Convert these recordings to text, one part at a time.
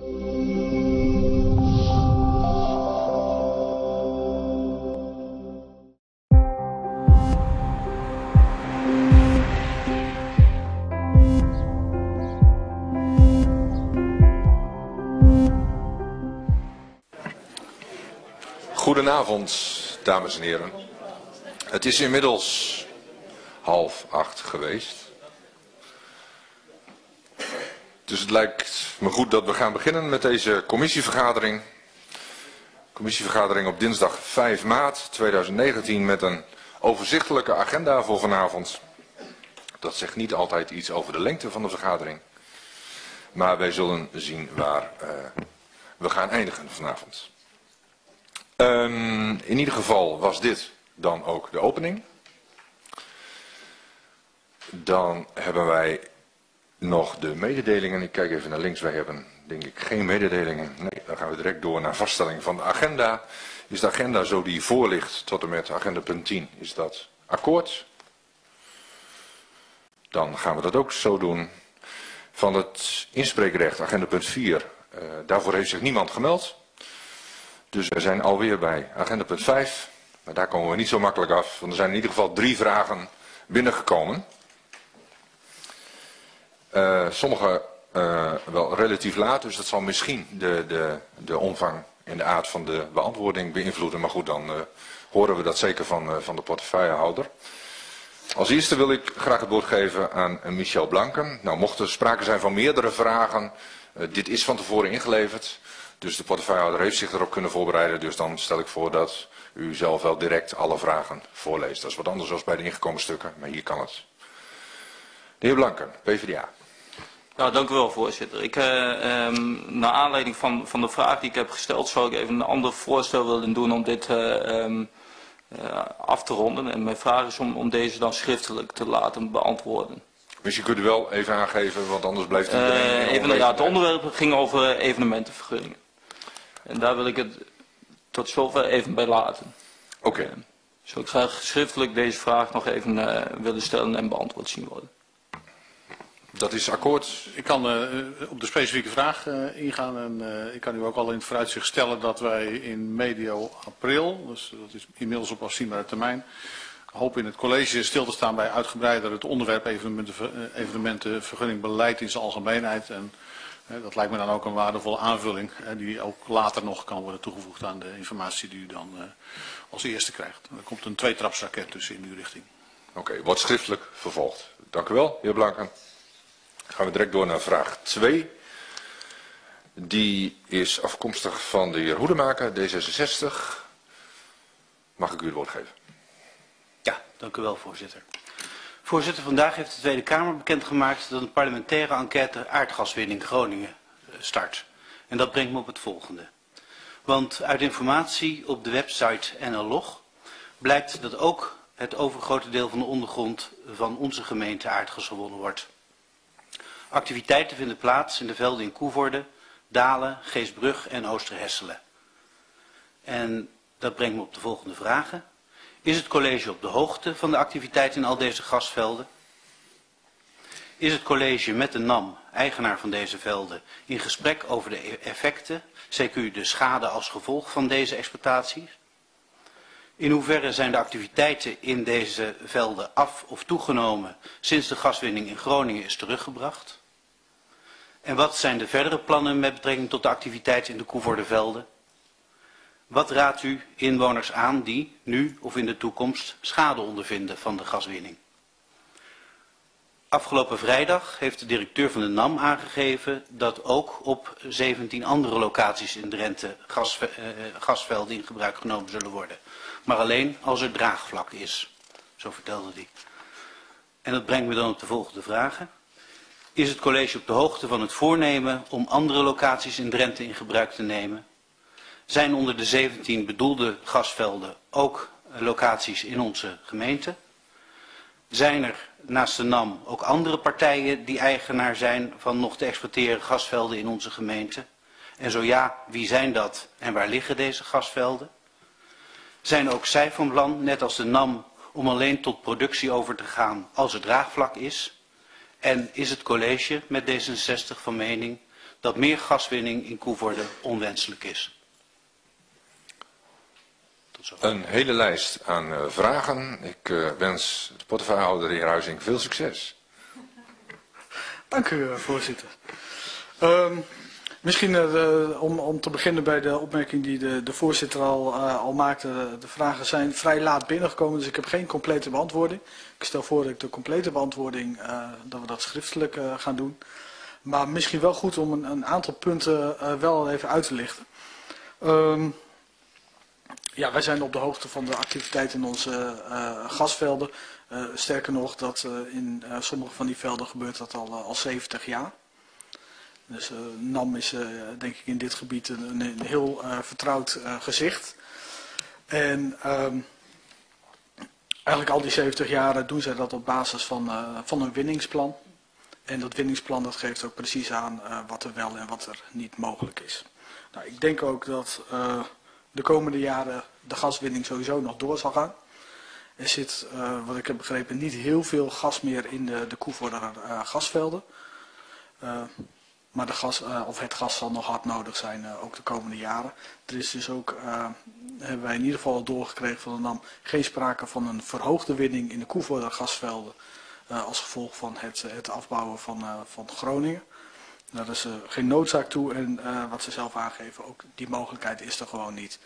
Goedenavond, dames en heren. Het is inmiddels 7:30 geweest. Dus het lijkt me goed dat we gaan beginnen met deze commissievergadering. Commissievergadering op dinsdag 5 maart 2019 met een overzichtelijke agenda voor vanavond. Dat zegt niet altijd iets over de lengte van de vergadering. Maar wij zullen zien waar we gaan eindigen vanavond. In ieder geval was dit dan ook de opening. Dan hebben wij nog de mededelingen. Ik kijk even naar links. Wij hebben denk ik geen mededelingen. Nee, dan gaan we direct door naar vaststelling van de agenda. Is de agenda zo die voor ligt tot en met agenda punt 10? Is dat akkoord? Dan gaan we dat ook zo doen. Van het inspreekrecht, agenda punt 4. Daarvoor heeft zich niemand gemeld. Dus we zijn alweer bij agenda punt 5. Maar daar komen we niet zo makkelijk af. Want er zijn in ieder geval 3 vragen binnengekomen. Sommige wel relatief laat. Dus dat zal misschien de omvang en de aard van de beantwoording beïnvloeden. Maar goed, dan horen we dat zeker van de portefeuillehouder. Als eerste wil ik graag het woord geven aan Michel Blanken. Nou, mocht er sprake zijn van meerdere vragen. Dit is van tevoren ingeleverd. Dus de portefeuillehouder heeft zich erop kunnen voorbereiden. Dus dan stel ik voor dat u zelf wel direct alle vragen voorleest. Dat is wat anders dan bij de ingekomen stukken, maar hier kan het. De heer Blanken, PvdA. Nou, dank u wel, voorzitter. Ik, naar aanleiding van de vraag die ik heb gesteld, zou ik even een ander voorstel willen doen om dit af te ronden. En mijn vraag is om deze dan schriftelijk te laten beantwoorden. Dus je kunt u wel even aangeven, want anders blijft het... Inderdaad, het onderwerp ging over evenementenvergunningen. En daar wil ik het tot zover even bij laten. Oké. Zou ik graag schriftelijk deze vraag nog even willen stellen en beantwoord zien worden. Dat is akkoord. Ik kan op de specifieke vraag ingaan en ik kan u ook al in het vooruitzicht stellen dat wij in medio april, dus dat is inmiddels op afzienbare termijn, hopen in het college stil te staan bij uitgebreider het onderwerp evenementenvergunningbeleid in zijn algemeenheid. En dat lijkt me dan ook een waardevolle aanvulling die ook later nog kan worden toegevoegd aan de informatie die u dan als eerste krijgt. Er komt een tweetrapsraket tussen in uw richting. Oké, wordt schriftelijk vervolgd. Dank u wel, heer Blanken. Dan gaan we direct door naar vraag 2. Die is afkomstig van de heer Hoedemaker, D66. Mag ik u het woord geven? Ja, dank u wel, voorzitter. Voorzitter, vandaag heeft de Tweede Kamer bekendgemaakt dat een parlementaire enquête aardgaswinning Groningen start. En dat brengt me op het volgende. Want uit informatie op de website NLog blijkt dat ook het overgrote deel van de ondergrond van onze gemeente aardgas gewonnen wordt. Activiteiten vinden plaats in de velden in Coevorden, Dalen, Geesbrug en Oosterhesselen. En dat brengt me op de volgende vragen. Is het college op de hoogte van de activiteit in al deze gasvelden? Is het college met de NAM, eigenaar van deze velden, in gesprek over de effecten, zeker de schade als gevolg van deze exploitaties? In hoeverre zijn de activiteiten in deze velden af of toegenomen sinds de gaswinning in Groningen is teruggebracht? En wat zijn de verdere plannen met betrekking tot de activiteit in de Coevordenvelden? Wat raadt u inwoners aan die nu of in de toekomst schade ondervinden van de gaswinning? Afgelopen vrijdag heeft de directeur van de NAM aangegeven dat ook op 17 andere locaties in Drenthe gasvelden in gebruik genomen zullen worden. Maar alleen als er draagvlak is, zo vertelde hij. En dat brengt me dan op de volgende vragen. Is het college op de hoogte van het voornemen om andere locaties in Drenthe in gebruik te nemen? Zijn onder de 17 bedoelde gasvelden ook locaties in onze gemeente? Zijn er naast de NAM ook andere partijen die eigenaar zijn van nog te exploiteren gasvelden in onze gemeente? En zo ja, wie zijn dat en waar liggen deze gasvelden? Zijn ook zij van plan, net als de NAM, om alleen tot productie over te gaan als er draagvlak is? En is het college met D66 van mening dat meer gaswinning in Coevorden onwenselijk is. Tot zo. Een hele lijst aan vragen. Ik wens de portefeuillehouder, de heer Huizing, veel succes. Dank u, voorzitter. Misschien om te beginnen bij de opmerking die de voorzitter al maakte. De vragen zijn vrij laat binnengekomen, dus ik heb geen complete beantwoording. Ik stel voor dat ik de complete beantwoording, dat we dat schriftelijk gaan doen. Maar misschien wel goed om een aantal punten wel even uit te lichten. Ja, wij zijn op de hoogte van de activiteit in onze gasvelden. Sterker nog, dat in sommige van die velden gebeurt dat al 70 jaar. Dus NAM is denk ik in dit gebied een heel vertrouwd gezicht. En eigenlijk al die 70 jaren doen zij dat op basis van hun winningsplan. En dat winningsplan dat geeft ook precies aan wat er wel en wat er niet mogelijk is. Nou, ik denk ook dat de komende jaren de gaswinning sowieso nog door zal gaan. Er zit, wat ik heb begrepen, niet heel veel gas meer in de Coevorder gasvelden. Maar het gas zal nog hard nodig zijn, ook de komende jaren. Er is dus ook, hebben wij in ieder geval al doorgekregen van de NAM, geen sprake van een verhoogde winning in de Coevorder gasvelden. Als gevolg van het afbouwen van Groningen. Daar is geen noodzaak toe en wat ze zelf aangeven, ook die mogelijkheid is er gewoon niet.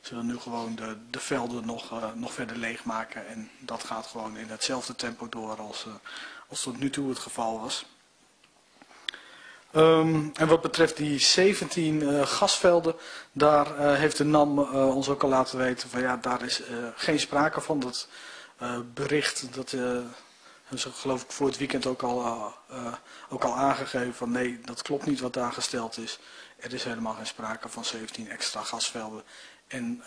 Ze willen nu gewoon de velden nog verder leegmaken en dat gaat gewoon in hetzelfde tempo door als tot nu toe het geval was. En wat betreft die 17 gasvelden, daar heeft de NAM ons ook al laten weten van ja, daar is geen sprake van. Dat bericht dat... Dus geloof ik voor het weekend ook al aangegeven van nee, dat klopt niet wat daar gesteld is. Er is helemaal geen sprake van 17 extra gasvelden. En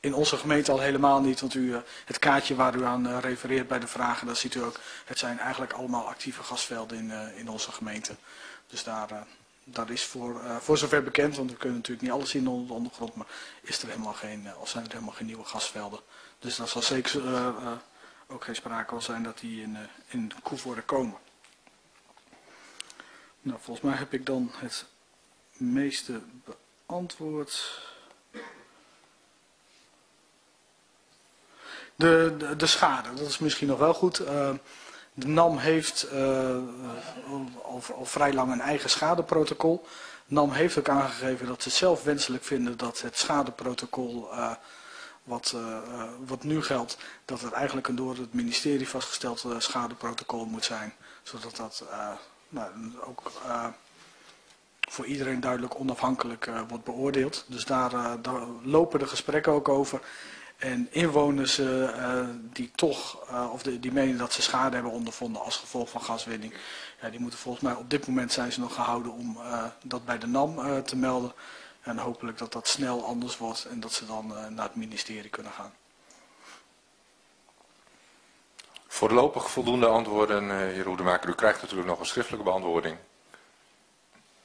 in onze gemeente al helemaal niet, want het kaartje waar u aan refereert bij de vragen, dat ziet u ook. Het zijn eigenlijk allemaal actieve gasvelden in onze gemeente. Dus daar is voor zover bekend, want we kunnen natuurlijk niet alles zien onder de ondergrond, maar is er helemaal zijn er helemaal geen nieuwe gasvelden. Dus dat zal zeker... ook geen sprake kan zijn dat die in Coevorden komen. Nou, volgens mij heb ik dan het meeste beantwoord. De schade, dat is misschien nog wel goed. De NAM heeft al vrij lang een eigen schadeprotocol. NAM heeft ook aangegeven dat ze het zelf wenselijk vinden dat het schadeprotocol... Wat nu geldt, dat het eigenlijk een door het ministerie vastgesteld schadeprotocol moet zijn. Zodat dat ook voor iedereen duidelijk onafhankelijk wordt beoordeeld. Dus daar lopen de gesprekken ook over. En inwoners die toch, die menen dat ze schade hebben ondervonden als gevolg van gaswinning. Ja, die moeten volgens mij op dit moment zijn ze nog gehouden om dat bij de NAM te melden. En hopelijk dat dat snel anders wordt en dat ze dan naar het ministerie kunnen gaan. Voorlopig voldoende antwoorden, heer Hoedemaker. U krijgt natuurlijk nog een schriftelijke beantwoording.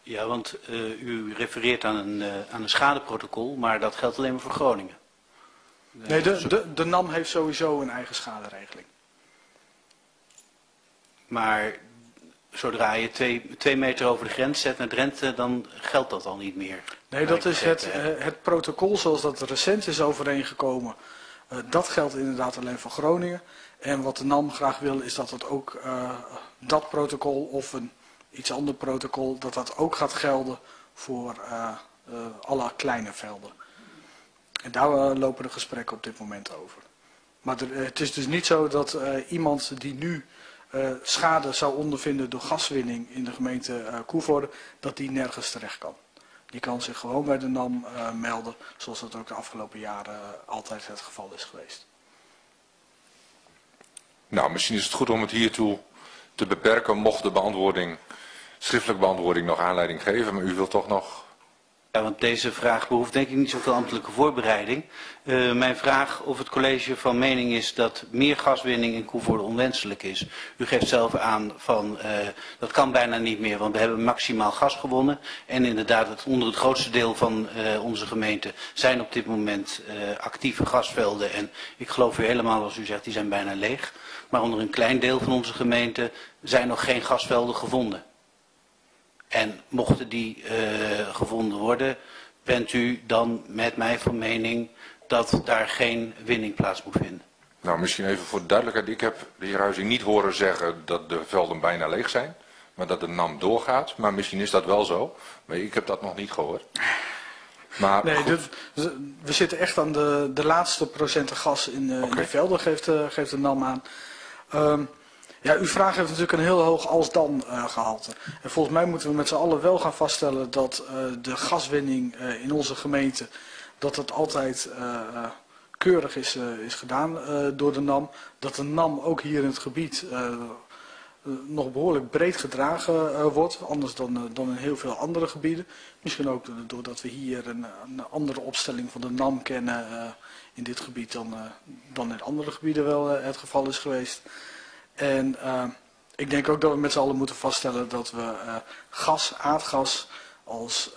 Ja, want u refereert aan een schadeprotocol, maar dat geldt alleen maar voor Groningen. Nee, de NAM heeft sowieso een eigen schaderegeling. Maar... zodra je 2 meter over de grens zet naar Drenthe, dan geldt dat al niet meer. Nee, dat is het protocol zoals dat recent is overeengekomen. Dat geldt inderdaad alleen voor Groningen. En wat de NAM graag wil is dat het ook dat protocol of iets ander protocol, dat ook gaat gelden voor alle kleine velden. En daar lopen de gesprekken op dit moment over. Maar het is dus niet zo dat iemand die nu... schade zou ondervinden door gaswinning in de gemeente Coevorden, dat die nergens terecht kan. Die kan zich gewoon bij de NAM melden, zoals dat ook de afgelopen jaren altijd het geval is geweest. Nou, misschien is het goed om het hiertoe te beperken, mocht de schriftelijke beantwoording nog aanleiding geven, maar u wilt toch nog... Ja, want deze vraag behoeft denk ik niet zoveel ambtelijke voorbereiding. Mijn vraag of het college van mening is dat meer gaswinning in Coevorden onwenselijk is. U geeft zelf aan van dat kan bijna niet meer, want we hebben maximaal gas gewonnen. En inderdaad, onder het grootste deel van onze gemeente zijn op dit moment actieve gasvelden. En ik geloof u helemaal als u zegt, die zijn bijna leeg. Maar onder een klein deel van onze gemeente zijn nog geen gasvelden gevonden. En mochten die gevonden worden, bent u dan met mij van mening dat daar geen winning plaats moet vinden? Nou, misschien even voor de duidelijkheid. Ik heb de heer Huizing niet horen zeggen dat de velden bijna leeg zijn. Maar dat de NAM doorgaat. Maar misschien is dat wel zo. Maar ik heb dat nog niet gehoord. Maar nee, we zitten echt aan de laatste procenten gas in de velden, geeft de NAM aan. Ja, uw vraag heeft natuurlijk een heel hoog als-dan gehalte. En volgens mij moeten we met z'n allen wel gaan vaststellen dat de gaswinning in onze gemeente, dat dat altijd keurig is gedaan door de NAM. Dat de NAM ook hier in het gebied nog behoorlijk breed gedragen wordt, anders dan in heel veel andere gebieden. Misschien ook doordat we hier een andere opstelling van de NAM kennen in dit gebied dan in andere gebieden wel het geval is geweest. En ik denk ook dat we met z'n allen moeten vaststellen dat we aardgas als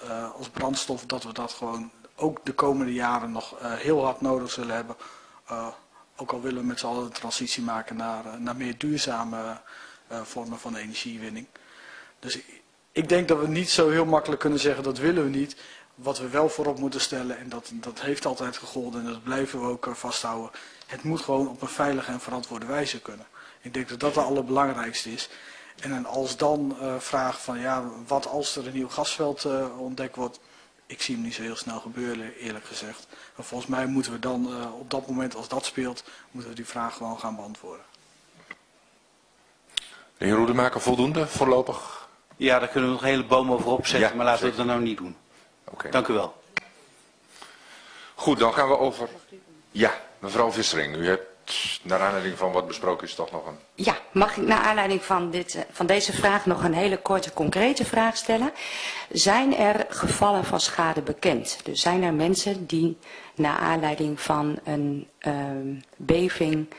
brandstof, dat we dat gewoon ook de komende jaren nog heel hard nodig zullen hebben. Ook al willen we met z'n allen de transitie maken naar meer duurzame vormen van energiewinning. Dus ik denk dat we niet zo heel makkelijk kunnen zeggen dat willen we niet. Wat we wel voorop moeten stellen, en dat heeft altijd gegolden en dat blijven we ook vasthouden. Het moet gewoon op een veilige en verantwoorde wijze kunnen. Ik denk dat dat de allerbelangrijkste is. En een als-dan vraag van ja, wat als er een nieuw gasveld ontdekt wordt. Ik zie hem niet zo heel snel gebeuren, eerlijk gezegd. En volgens mij moeten we dan op dat moment, als dat speelt, moeten we die vraag gewoon gaan beantwoorden. De heer Hoedemaker, voldoende voorlopig? Ja, daar kunnen we nog een hele boom over opzetten, ja, maar laten we dat nou niet doen. Okay. Dank u wel. Goed, dan gaan we over... Ja, mevrouw Vissering, u hebt naar aanleiding van wat besproken is toch nog een... Ja, mag ik naar aanleiding van deze vraag nog een hele korte concrete vraag stellen? Zijn er gevallen van schade bekend? Dus zijn er mensen die naar aanleiding van een beving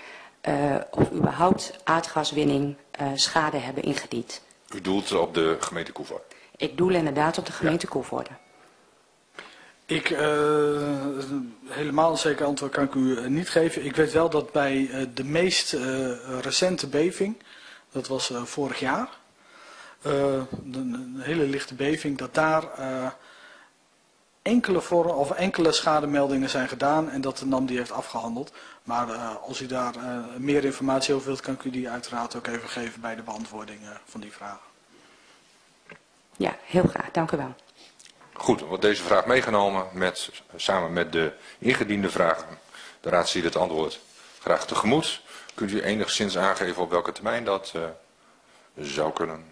of überhaupt aardgaswinning schade hebben ingediend? U doelt op de gemeente Coevorden? Ik doel inderdaad op de gemeente Coevorden. Ik helemaal een zeker antwoord kan ik u niet geven. Ik weet wel dat bij de meest recente beving, dat was vorig jaar, een hele lichte beving, dat daar enkele schademeldingen zijn gedaan en dat de NAM die heeft afgehandeld. Maar als u daar meer informatie over wilt, kan ik u die uiteraard ook even geven bij de beantwoording van die vragen. Ja, heel graag. Dank u wel. Goed, wordt deze vraag meegenomen samen met de ingediende vragen. De raad ziet het antwoord graag tegemoet. Kunt u enigszins aangeven op welke termijn dat zou kunnen?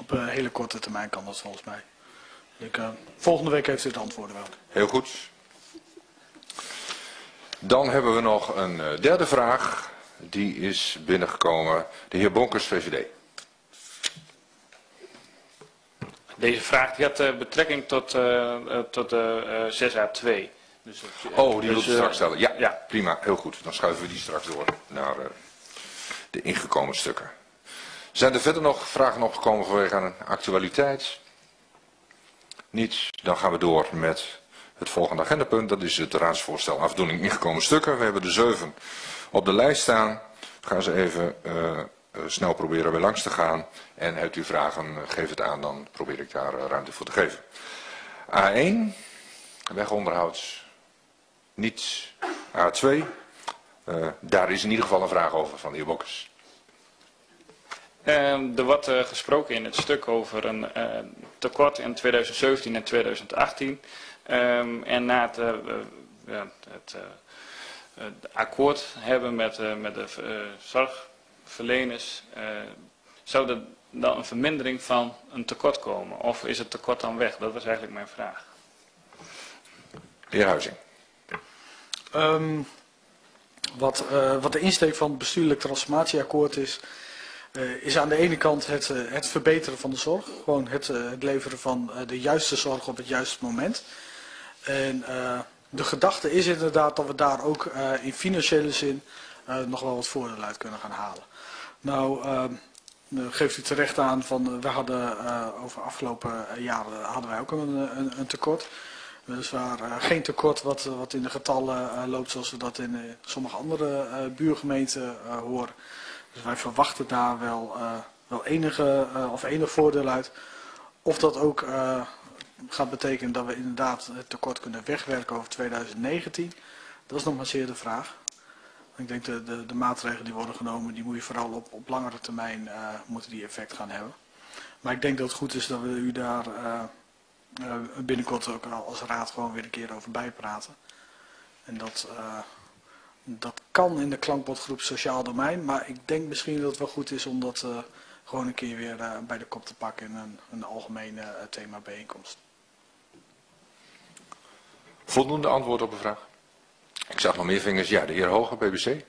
Op een hele korte termijn kan dat volgens mij. Volgende week heeft u het antwoord wel. Heel goed. Dan hebben we nog een derde vraag. Die is binnengekomen. De heer Bonkers, VVD. Deze vraag die had betrekking tot 6A2. Dus die wilt u straks stellen. Ja, ja, prima. Heel goed. Dan schuiven we die straks door naar de ingekomen stukken. Zijn er verder nog vragen opgekomen vanwege aan actualiteit? Niets. Dan gaan we door met het volgende agendapunt. Dat is het raadsvoorstel afdoening ingekomen stukken. We hebben er 7 op de lijst staan. We gaan ze even... snel proberen weer langs te gaan. En hebt u vragen, geef het aan, dan probeer ik daar ruimte voor te geven. A1, wegonderhoud, niets. A2, daar is in ieder geval een vraag over van de heer Bokkers. Er wordt gesproken in het stuk over een tekort in 2017 en 2018. En na het akkoord hebben met de zorg... verleners, zou er dan een vermindering van een tekort komen? Of is het tekort dan weg? Dat was eigenlijk mijn vraag. De heer Huizing. Wat de insteek van het bestuurlijk transformatieakkoord is aan de ene kant het verbeteren van de zorg. Gewoon het leveren van de juiste zorg op het juiste moment. En de gedachte is inderdaad dat we daar ook in financiële zin nog wel wat voordeel uit kunnen gaan halen. Nou, geeft u terecht aan van we hadden over afgelopen jaren hadden wij ook een tekort. Dus waar geen tekort wat in de getallen loopt zoals we dat in sommige andere buurgemeenten horen. Dus wij verwachten daar wel wel enig voordeel uit. Of dat ook gaat betekenen dat we inderdaad het tekort kunnen wegwerken over 2019. Dat is nog maar zeer de vraag. Ik denk de maatregelen die worden genomen, die moet je vooral op langere termijn moeten die effect gaan hebben. Maar ik denk dat het goed is dat we u daar binnenkort ook als raad gewoon weer een keer over bijpraten. En dat kan in de klankbordgroep Sociaal Domein, maar ik denk misschien dat het wel goed is om dat gewoon een keer weer bij de kop te pakken in een algemene thema bijeenkomst. Voldoende antwoord op de vraag. Ik zag nog meer vingers. Ja, de heer Hoger, BBC.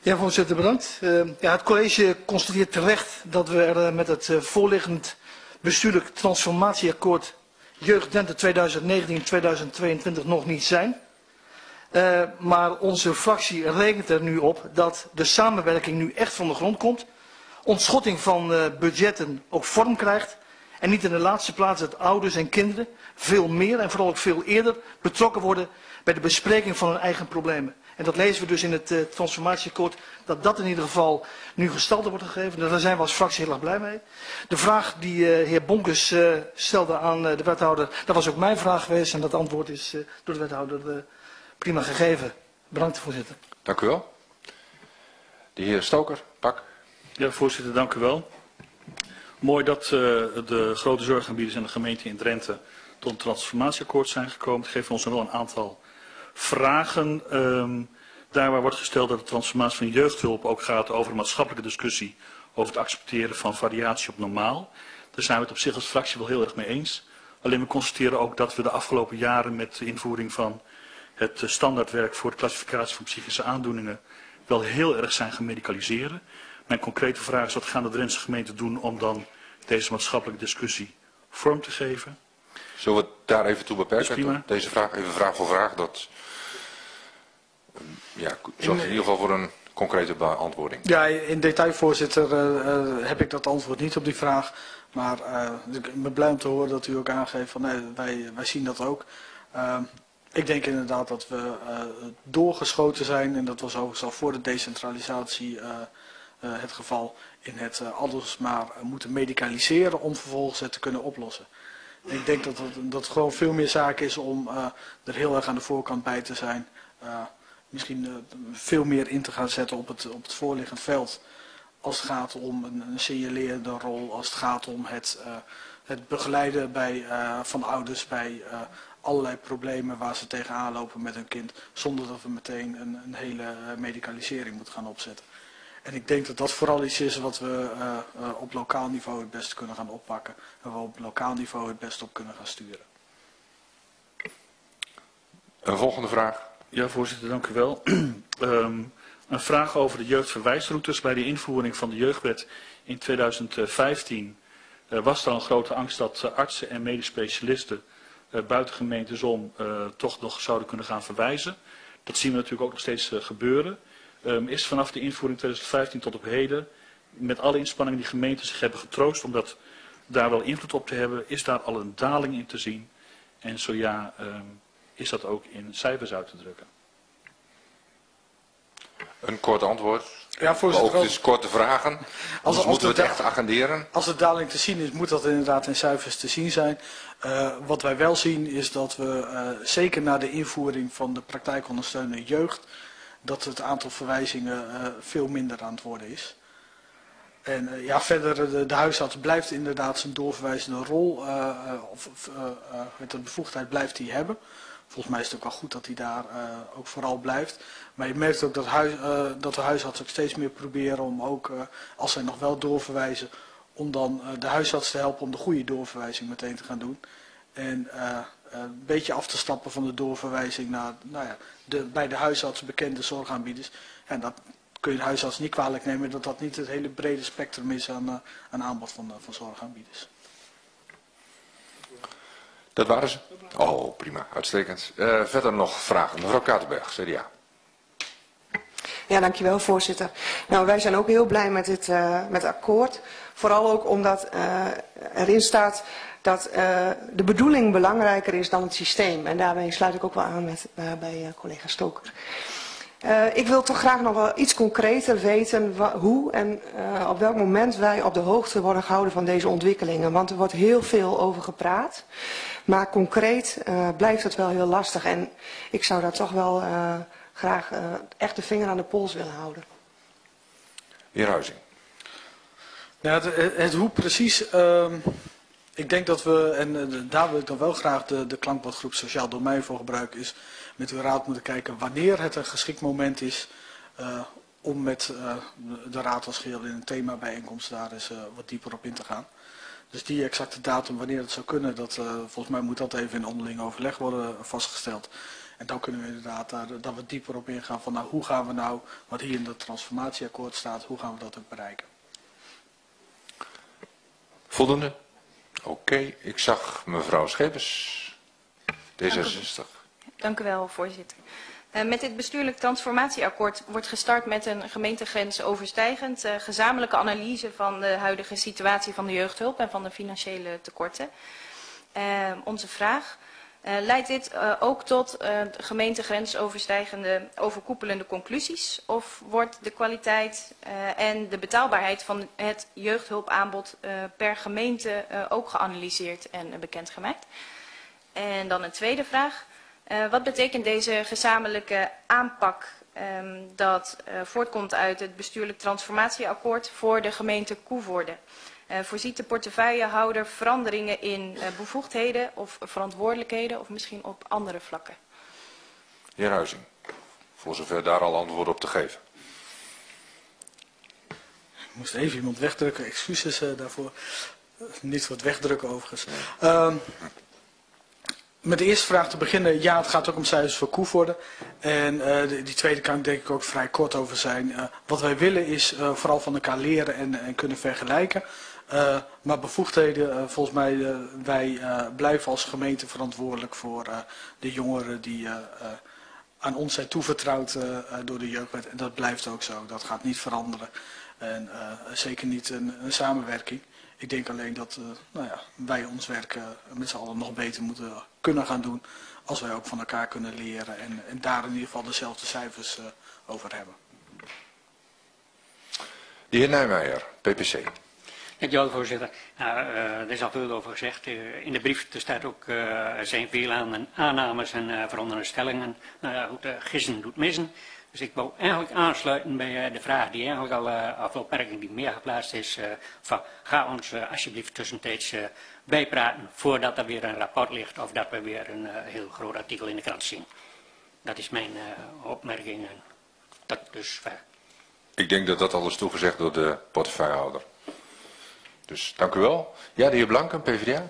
Ja, voorzitter, bedankt. Ja, het college constateert terecht dat we er met het voorliggend bestuurlijk transformatieakkoord Jeugd-Drenthe 2019-2022 nog niet zijn. Maar onze fractie rekent er nu op dat de samenwerking nu echt van de grond komt. Ontschotting van budgetten ook vorm krijgt. En niet in de laatste plaats dat ouders en kinderen veel meer en vooral ook veel eerder betrokken worden bij de bespreking van hun eigen problemen. En dat lezen we dus in het transformatieakkoord, dat dat in ieder geval nu gestalte wordt gegeven. Daar zijn we als fractie heel erg blij mee. De vraag die heer Bonkes stelde aan de wethouder, dat was ook mijn vraag geweest. En dat antwoord is door de wethouder prima gegeven. Bedankt, voorzitter. Dank u wel. De heer Stoker, Pak. Ja, voorzitter, dank u wel. Mooi dat de grote zorgaanbieders en de gemeente in Drenthe tot een transformatieakkoord zijn gekomen. Het geeft ons wel een aantal vragen. Daar waar wordt gesteld dat de transformatie van jeugdhulp ook gaat over een maatschappelijke discussie over het accepteren van variatie op normaal. Daar zijn we het op zich als fractie wel heel erg mee eens. Alleen we constateren ook dat we de afgelopen jaren met de invoering van het standaardwerk voor de classificatie van psychische aandoeningen wel heel erg zijn gaan medicaliseren. Mijn concrete vraag is, wat gaan de Drentse gemeenten doen om dan deze maatschappelijke discussie vorm te geven? Zullen we het daar even toe beperken? Deze vraag, even vraag voor vraag. Dat ja, zorgt in ieder geval voor een concrete beantwoording. Ja, in detail, voorzitter, heb ik dat antwoord niet op die vraag. Maar ik ben blij om te horen dat u ook aangeeft van nee, wij zien dat ook. Ik denk inderdaad dat we doorgeschoten zijn. En dat was overigens al voor de decentralisatie het geval. In het alles maar moeten medicaliseren om vervolgens het te kunnen oplossen. Ik denk dat het gewoon veel meer zaak is om er heel erg aan de voorkant bij te zijn. Misschien veel meer in te gaan zetten op het voorliggend veld. Als het gaat om een signalerende rol. Als het gaat om het begeleiden van ouders bij allerlei problemen waar ze tegenaan lopen met hun kind. Zonder dat we meteen een hele medicalisering moeten gaan opzetten. En ik denk dat dat vooral iets is wat we op lokaal niveau het best kunnen gaan oppakken. En waar we op lokaal niveau het best op kunnen gaan sturen. Een volgende vraag. Ja, voorzitter, dank u wel. Een vraag over de jeugdverwijsroutes. Bij de invoering van de jeugdwet in 2015 was er al een grote angst dat artsen en medisch specialisten buiten gemeentes om toch nog zouden kunnen gaan verwijzen. Dat zien we natuurlijk ook nog steeds gebeuren. Is vanaf de invoering 2015 tot op heden, met alle inspanningen die gemeenten zich hebben getroost om dat daar wel invloed op te hebben, is daar al een daling in te zien? En zo ja, is dat ook in cijfers uit te drukken? Een kort antwoord. Ja, voorzitter. Ook dus korte vragen. Anders moeten we het echt agenderen. Als de daling te zien is, moet dat inderdaad in cijfers te zien zijn. Wat wij wel zien is dat we, zeker na de invoering van de praktijkondersteunende jeugd, dat het aantal verwijzingen veel minder aan het worden is. En ja, verder, de huisarts blijft inderdaad zijn doorverwijzende rol, met de bevoegdheid blijft hij hebben. Volgens mij is het ook wel goed dat hij daar ook vooral blijft. Maar je merkt ook dat de huisarts ook steeds meer proberen om ook, als zij nog wel doorverwijzen, om dan de huisarts te helpen om de goede doorverwijzing meteen te gaan doen. En een beetje af te stappen van de doorverwijzing naar bij de huisarts bekende zorgaanbieders. En dat kun je de huisarts niet kwalijk nemen dat dat niet het hele brede spectrum is aan aanbod van zorgaanbieders. Dat waren ze? Oh, prima. Uitstekend. Verder nog vragen. Mevrouw Katerberg, CDA. Ja, dankjewel, voorzitter. Nou, wij zijn ook heel blij met dit met akkoord. Vooral ook omdat erin staat dat de bedoeling belangrijker is dan het systeem. En daarmee sluit ik ook wel aan bij collega Stoker. Ik wil toch graag nog wel iets concreter weten hoe en op welk moment wij op de hoogte worden gehouden van deze ontwikkelingen. Want er wordt heel veel over gepraat, maar concreet blijft het wel heel lastig. En ik zou daar toch wel graag echt de vinger aan de pols willen houden. Heer Huizing. Ja, het hoe precies... ik denk dat we, en daar wil ik dan wel graag de klankbordgroep Sociaal Domein voor gebruiken, is met uw raad moeten kijken wanneer het een geschikt moment is om met de raad als geheel in een themabijeenkomst daar eens wat dieper op in te gaan. Dus die exacte datum wanneer het zou kunnen, dat, volgens mij moet dat even in onderling overleg worden vastgesteld. En dan kunnen we inderdaad daar wat dieper op ingaan van nou, hoe gaan we nou, wat hier in dat transformatieakkoord staat, hoe gaan we dat ook bereiken. Volgende. Oké, ik zag mevrouw Schepers, D66. Dank u wel, voorzitter. Met dit bestuurlijk transformatieakkoord wordt gestart met een gemeentegrens overstijgend gezamenlijke analyse van de huidige situatie van de jeugdhulp en van de financiële tekorten. Onze vraag, leidt dit ook tot gemeentegrens overstijgende overkoepelende conclusies? Of wordt de kwaliteit en de betaalbaarheid van het jeugdhulpaanbod per gemeente ook geanalyseerd en bekendgemaakt? En dan een tweede vraag. Wat betekent deze gezamenlijke aanpak dat voortkomt uit het bestuurlijk transformatieakkoord voor de gemeente Coevorden? Voorziet de portefeuillehouder veranderingen in bevoegdheden of verantwoordelijkheden of misschien op andere vlakken? Heer Huizing, voor zover daar al antwoord op te geven. Ik moest even iemand wegdrukken, excuses daarvoor. Niet voor het wegdrukken overigens. Met de eerste vraag te beginnen, ja, het gaat ook om cijfers voor Coevorden. En die tweede kan ik denk ik ook vrij kort over zijn. Wat wij willen is vooral van elkaar leren en kunnen vergelijken. Maar bevoegdheden, volgens mij, wij blijven als gemeente verantwoordelijk voor de jongeren die aan ons zijn toevertrouwd door de jeugdwet. En dat blijft ook zo, dat gaat niet veranderen. En zeker niet een samenwerking. Ik denk alleen dat nou ja, wij ons werk met z'n allen nog beter moeten kunnen gaan doen als wij ook van elkaar kunnen leren en daar in ieder geval dezelfde cijfers over hebben. De heer Nijmeijer, PPC. Dankjewel, voorzitter. Nou, er is al veel over gezegd. In de brief staat ook zijn veel aan aannames en veranderende stellingen. Nou ja, goed, gissen doet missen. Dus ik wil eigenlijk aansluiten bij de vraag die eigenlijk al, of opmerking die meer geplaatst is, van ga ons alsjeblieft tussentijds bijpraten voordat er weer een rapport ligt of dat we weer een heel groot artikel in de krant zien. Dat is mijn opmerking. Tot dusver. Ik denk dat dat al is toegezegd door de portefeuillehouder. Dus dank u wel. Ja, de heer Blanken, PvdA.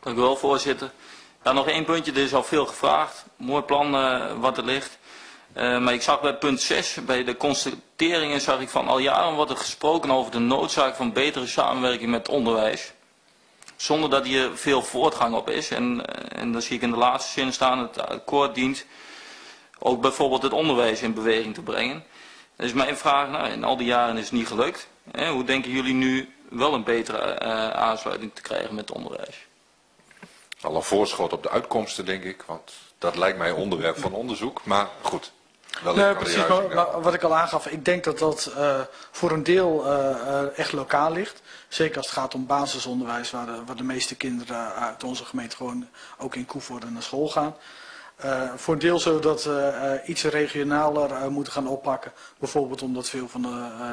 Dank u wel, voorzitter. Ja, nog één puntje, er is al veel gevraagd. Mooi plan wat er ligt. Maar ik zag bij punt 6, bij de constateringen, zag ik van al jaren wordt er gesproken over de noodzaak van betere samenwerking met onderwijs. Zonder dat hier veel voortgang op is. En dan zie ik in de laatste zin staan, het akkoord dient ook bijvoorbeeld het onderwijs in beweging te brengen. Dus mijn vraag, nou, in al die jaren is het niet gelukt. Hoe denken jullie nu wel een betere aansluiting te krijgen met het onderwijs? Al een voorschot op de uitkomsten, denk ik, want dat lijkt mij onderwerp van onderzoek, maar goed. Nee, precies, maar wat ik al aangaf, ik denk dat dat voor een deel echt lokaal ligt. Zeker als het gaat om basisonderwijs, waar de meeste kinderen uit onze gemeente gewoon ook in Coevorden naar school gaan. Voor een deel zullen we dat iets regionaler moeten gaan oppakken. Bijvoorbeeld omdat veel van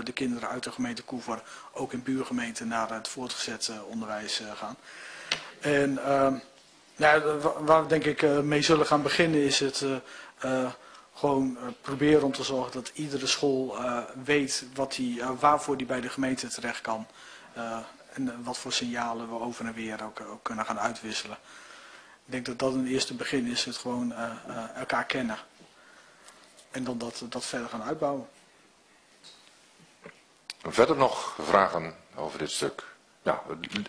de kinderen uit de gemeente Coevorden ook in buurgemeenten naar het voortgezet onderwijs gaan. En ja, waar we denk ik mee zullen gaan beginnen is het... gewoon proberen om te zorgen dat iedere school weet wat waarvoor die bij de gemeente terecht kan. En wat voor signalen we over en weer ook kunnen gaan uitwisselen. Ik denk dat dat een eerste begin is, het gewoon elkaar kennen. En dan dat verder gaan uitbouwen. Verder nog vragen over dit stuk? Nou,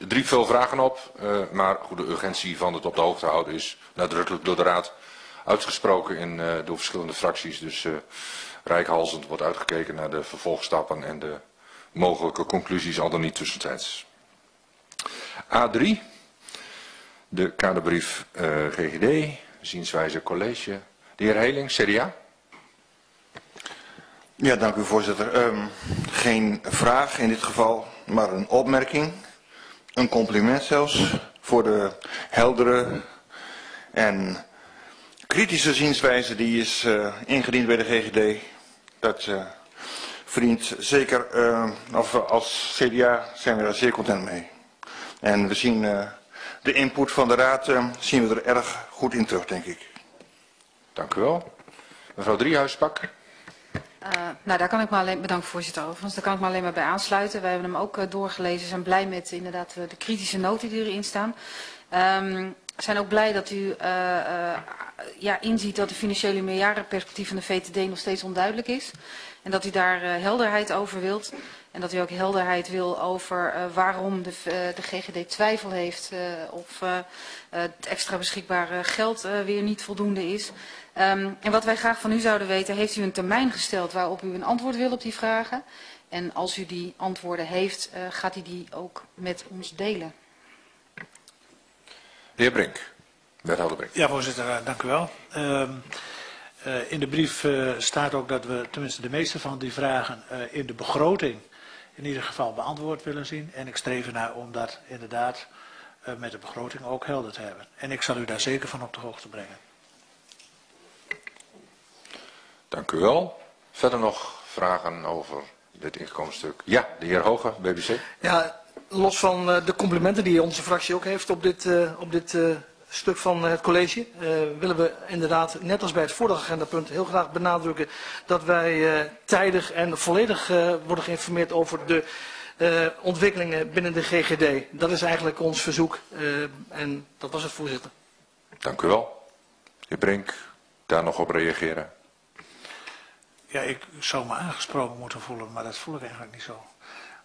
er driep veel vragen op, maar goed, de urgentie van het op de hoogte houden is nadrukkelijk door de raad uitgesproken in, door verschillende fracties. Dus reikhalzend wordt uitgekeken naar de vervolgstappen en de mogelijke conclusies, al dan niet tussentijds. A3, de kaderbrief GGD, zienswijze college. De heer Heling, CDA. Ja, dank u voorzitter. Geen vraag in dit geval, maar een opmerking. Een compliment zelfs voor de heldere en kritische zienswijze die is ingediend bij de GGD. Dat verdient zeker, als CDA zijn we daar zeer content mee. En we zien de input van de raad zien we er erg goed in terug, denk ik. Dank u wel. Mevrouw Driehuis-Pak. Nou, daar kan ik me alleen... Bedankt voorzitter overigens. Daar kan ik me alleen maar bij aansluiten. Wij hebben hem ook doorgelezen. We zijn blij met inderdaad de kritische noten die erin staan. We zijn ook blij dat u inziet dat de financiële meerjarenperspectief van de VTD nog steeds onduidelijk is. En dat u daar helderheid over wilt. En dat u ook helderheid wil over waarom de GGD twijfel heeft of het extra beschikbare geld weer niet voldoende is. En wat wij graag van u zouden weten, heeft u een termijn gesteld waarop u een antwoord wil op die vragen? En als u die antwoorden heeft, gaat u die ook met ons delen? De heer Brink, wethouder Brink. Ja, voorzitter, dank u wel. In de brief staat ook dat we tenminste de meeste van die vragen in de begroting in ieder geval beantwoord willen zien. En ik streef ernaar om dat inderdaad met de begroting ook helder te hebben. En ik zal u daar zeker van op de hoogte brengen. Dank u wel. Verder nog vragen over dit inkomensstuk? Ja, de heer Hoge, BBC. Ja, los van de complimenten die onze fractie ook heeft op dit stuk van het college, willen we inderdaad, net als bij het vorige agendapunt, heel graag benadrukken dat wij tijdig en volledig worden geïnformeerd over de ontwikkelingen binnen de GGD. Dat is eigenlijk ons verzoek en dat was het, voorzitter. Dank u wel. Heer Brink, daar nog op reageren? Ja, ik zou me aangesproken moeten voelen, maar dat voel ik eigenlijk niet zo.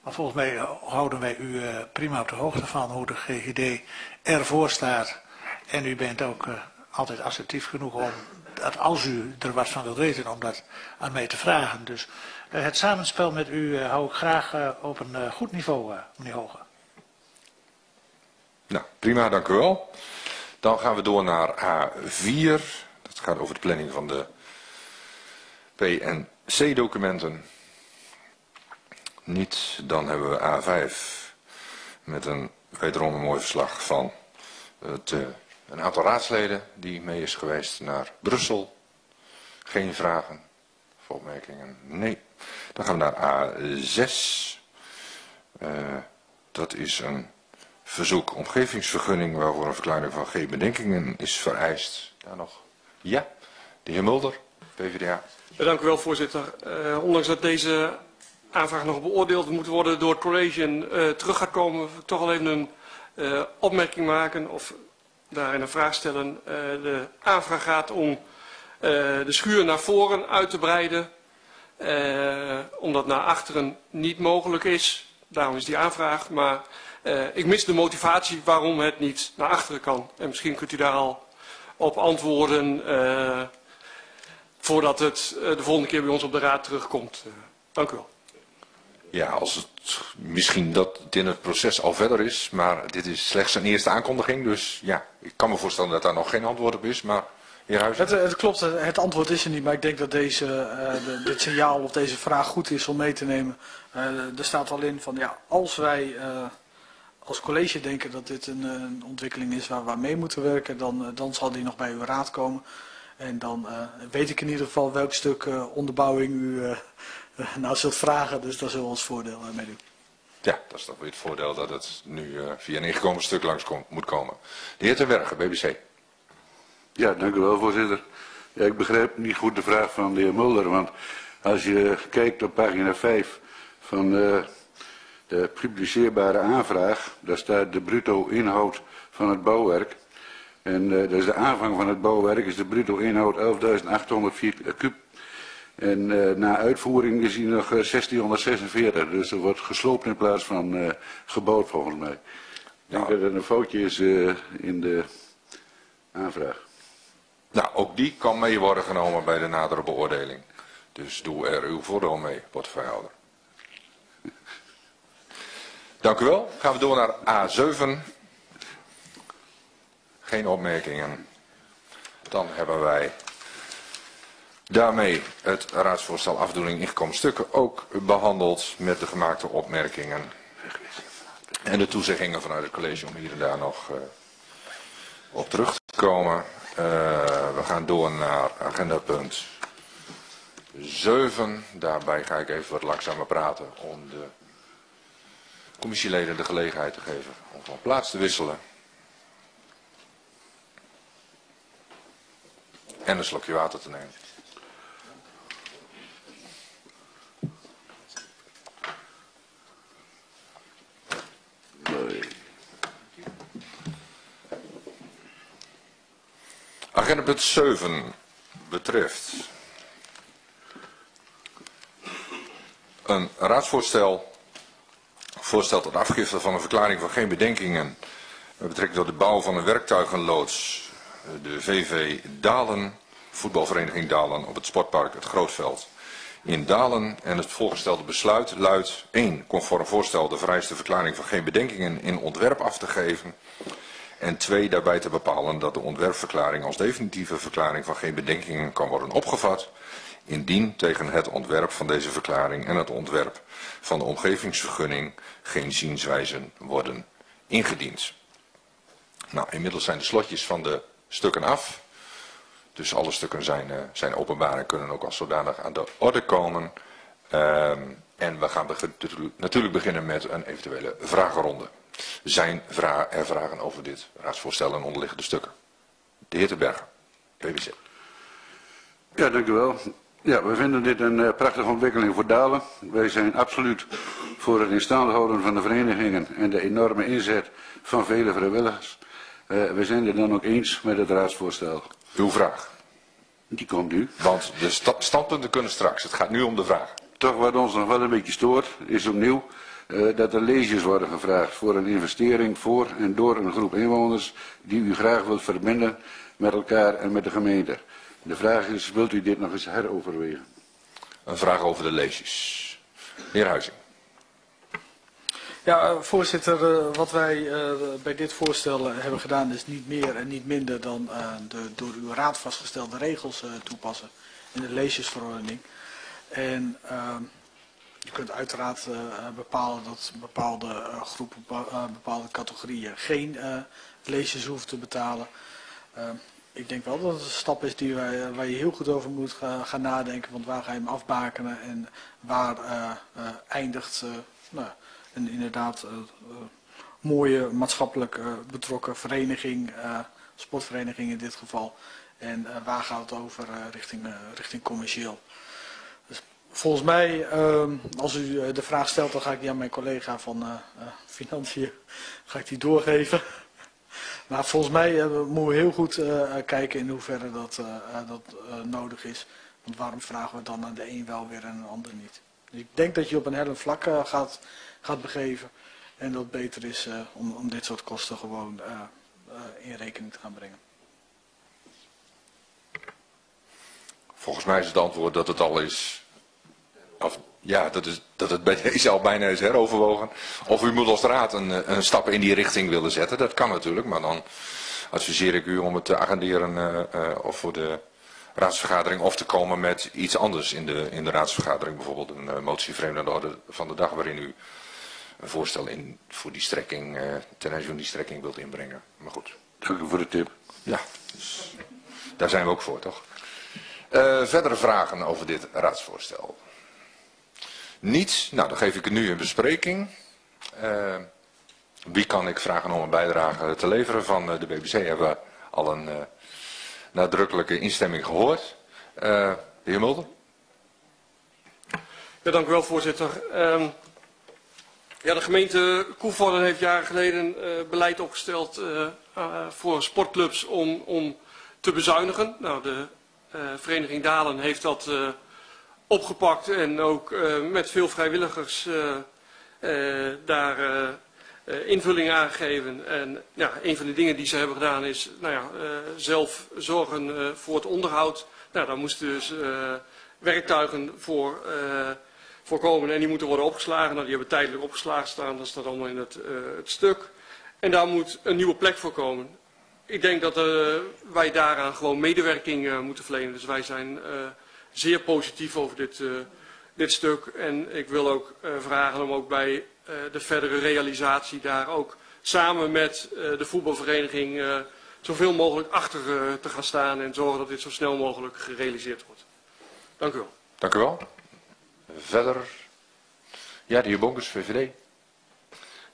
Maar volgens mij houden wij u prima op de hoogte van hoe de GGD ervoor staat. En u bent ook altijd assertief genoeg om, dat als u er wat van wilt weten, om dat aan mij te vragen. Dus het samenspel met u hou ik graag op een goed niveau, meneer Hoge. Nou, prima, dank u wel. Dan gaan we door naar A4. Dat gaat over de planning van de P&C-documenten. Niet, dan hebben we A5 met een wederom een mooi verslag van een aantal raadsleden die mee is geweest naar Brussel. Geen vragen of opmerkingen? Nee. Dan gaan we naar A6. Dat is een verzoek omgevingsvergunning waarvoor een verklaring van geen bedenkingen is vereist. Daar nog? Ja, de heer Mulder, PvdA. Dank u wel, voorzitter. Ondanks dat deze aanvraag nog beoordeeld moet worden door het college en terug gaat komen, wil ik toch wel even een opmerking maken of daarin een vraag stellen. De aanvraag gaat om de schuur naar voren uit te breiden, omdat naar achteren niet mogelijk is. Daarom is die aanvraag, maar ik mis de motivatie waarom het niet naar achteren kan. En misschien kunt u daar al op antwoorden voordat het de volgende keer bij ons op de raad terugkomt. Dank u wel. Ja, als het, misschien dat het in het proces al verder is, maar dit is slechts een eerste aankondiging. Dus ja, ik kan me voorstellen dat daar nog geen antwoord op is, maar heer Huizing. Het klopt, het antwoord is er niet, maar ik denk dat deze, dit signaal op deze vraag goed is om mee te nemen. Er staat al in van, ja, als wij als college denken dat dit een ontwikkeling is waar we mee moeten werken, dan zal die nog bij uw raad komen. En dan weet ik in ieder geval welk stuk onderbouwing u nou zult vragen, dus daar zullen we ons voordeel mee doen. Ja, dat is toch weer het voordeel dat het nu via een ingekomen stuk langs moet komen. De heer Terwerge, BBC. Ja, dank u wel, voorzitter. Ja, ik begrijp niet goed de vraag van de heer Mulder, want als je kijkt op pagina 5 van de publiceerbare aanvraag, daar staat de bruto inhoud van het bouwwerk. En dus de aanvang van het bouwwerk is de bruto inhoud 11.800 kub. En na uitvoering is hij nog 1646. Dus er wordt gesloopt in plaats van gebouwd, volgens mij. Ik denk dat er een foutje is in de aanvraag. Nou, ook die kan mee worden genomen bij de nadere beoordeling. Dus doe er uw voordeel mee, portefeuillehouder. Dank u wel. Gaan we door naar A7. Geen opmerkingen. Dan hebben wij Daarmee het raadsvoorstel afdoening ingekomen stukken ook behandeld met de gemaakte opmerkingen en de toezeggingen vanuit het college om hier en daar nog op terug te komen. We gaan door naar agenda punt 7. Daarbij ga ik even wat langzamer praten om de commissieleden de gelegenheid te geven om van plaats te wisselen. En een slokje water te nemen. Agenda punt 7 betreft een raadsvoorstel, voorstel tot afgifte van een verklaring van geen bedenkingen met betrekking tot de bouw van een werktuigenloods, de VV Dalen, voetbalvereniging Dalen, op het sportpark het Grootveld in Dalen. En het voorgestelde besluit luidt: 1. Conform voorstel de vereiste verklaring van geen bedenkingen in ontwerp af te geven. En 2. Daarbij te bepalen dat de ontwerpverklaring als definitieve verklaring van geen bedenkingen kan worden opgevat, indien tegen het ontwerp van deze verklaring en het ontwerp van de omgevingsvergunning geen zienswijzen worden ingediend. Nou, inmiddels zijn de slotjes van de stukken af. Dus alle stukken zijn openbaar en kunnen ook als zodanig aan de orde komen. En we gaan natuurlijk beginnen met een eventuele vragenronde. Zijn er vragen over dit raadsvoorstel en onderliggende stukken? De heer Terbergen, PwC. Ja, dank u wel. Ja, we vinden dit een prachtige ontwikkeling voor Dalen. Wij zijn absoluut voor het in stand houden van de verenigingen en de enorme inzet van vele vrijwilligers. We zijn het dan ook eens met het raadsvoorstel. Uw vraag? Die komt nu. Want de standpunten kunnen straks. Het gaat nu om de vraag. Toch wat ons nog wel een beetje stoort, is opnieuw dat er leges worden gevraagd voor een investering voor en door een groep inwoners die u graag wilt verbinden met elkaar en met de gemeente. De vraag is, wilt u dit nog eens heroverwegen? Een vraag over de leges. Heer Huizing. Ja, voorzitter, wat wij bij dit voorstel hebben gedaan is niet meer en niet minder dan de door uw raad vastgestelde regels toepassen in de leesjesverordening. En je kunt uiteraard bepalen dat bepaalde groepen, bepaalde categorieën geen leesjes hoeven te betalen. Ik denk wel dat het een stap is die waar je heel goed over moet gaan nadenken, want waar ga je hem afbakenen en waar eindigt... En inderdaad, mooie maatschappelijk betrokken vereniging, sportvereniging in dit geval. En waar gaat het over richting commercieel? Dus volgens mij, als u de vraag stelt, dan ga ik die aan mijn collega van Financiën ga ik die doorgeven. Maar volgens mij moeten we heel goed kijken in hoeverre dat nodig is. Want waarom vragen we dan aan de een wel weer en aan de ander niet? Dus ik denk dat je op een hele vlak gaat begeven en dat het beter is om dit soort kosten gewoon in rekening te gaan brengen. Volgens mij is het antwoord dat het al is, dat het bij deze al bijna is heroverwogen. Of u moet als raad een stap in die richting willen zetten, dat kan natuurlijk, maar dan adviseer ik u om het te agenderen of voor de raadsvergadering of te komen met iets anders in de raadsvergadering. Bijvoorbeeld een motie vreemd aan de orde van de dag waarin u een voorstel voor die strekking, ten aanzien van die strekking wilt inbrengen. Maar goed. Dank u voor de tip. Ja, dus daar zijn we ook voor, toch? Verdere vragen over dit raadsvoorstel? Niets? Nou, dan geef ik het nu in bespreking. Wie kan ik vragen om een bijdrage te leveren? Van de BBC hebben we al een... nadrukkelijke instemming gehoord. De heer Mulder. Ja, dank u wel, voorzitter. De gemeente Coevorden heeft jaren geleden beleid opgesteld voor sportclubs om te bezuinigen. Nou, de vereniging Dalen heeft dat opgepakt en ook met veel vrijwilligers daar... invulling aangegeven. En ja, een van de dingen die ze hebben gedaan is zelf zorgen voor het onderhoud. Nou, daar moesten dus werktuigen voor komen en die moeten worden opgeslagen. Nou, die hebben tijdelijk opgeslagen staan, dat staat allemaal in het stuk. En daar moet een nieuwe plek voor komen. Ik denk dat wij daaraan gewoon medewerking moeten verlenen. Dus wij zijn zeer positief over dit stuk. En ik wil ook vragen om ook bij de verdere realisatie daar ook samen met de voetbalvereniging zoveel mogelijk achter te gaan staan en zorgen dat dit zo snel mogelijk gerealiseerd wordt. Dank u wel. Dank u wel. Verder, ja, de heer Bonkers, VVD.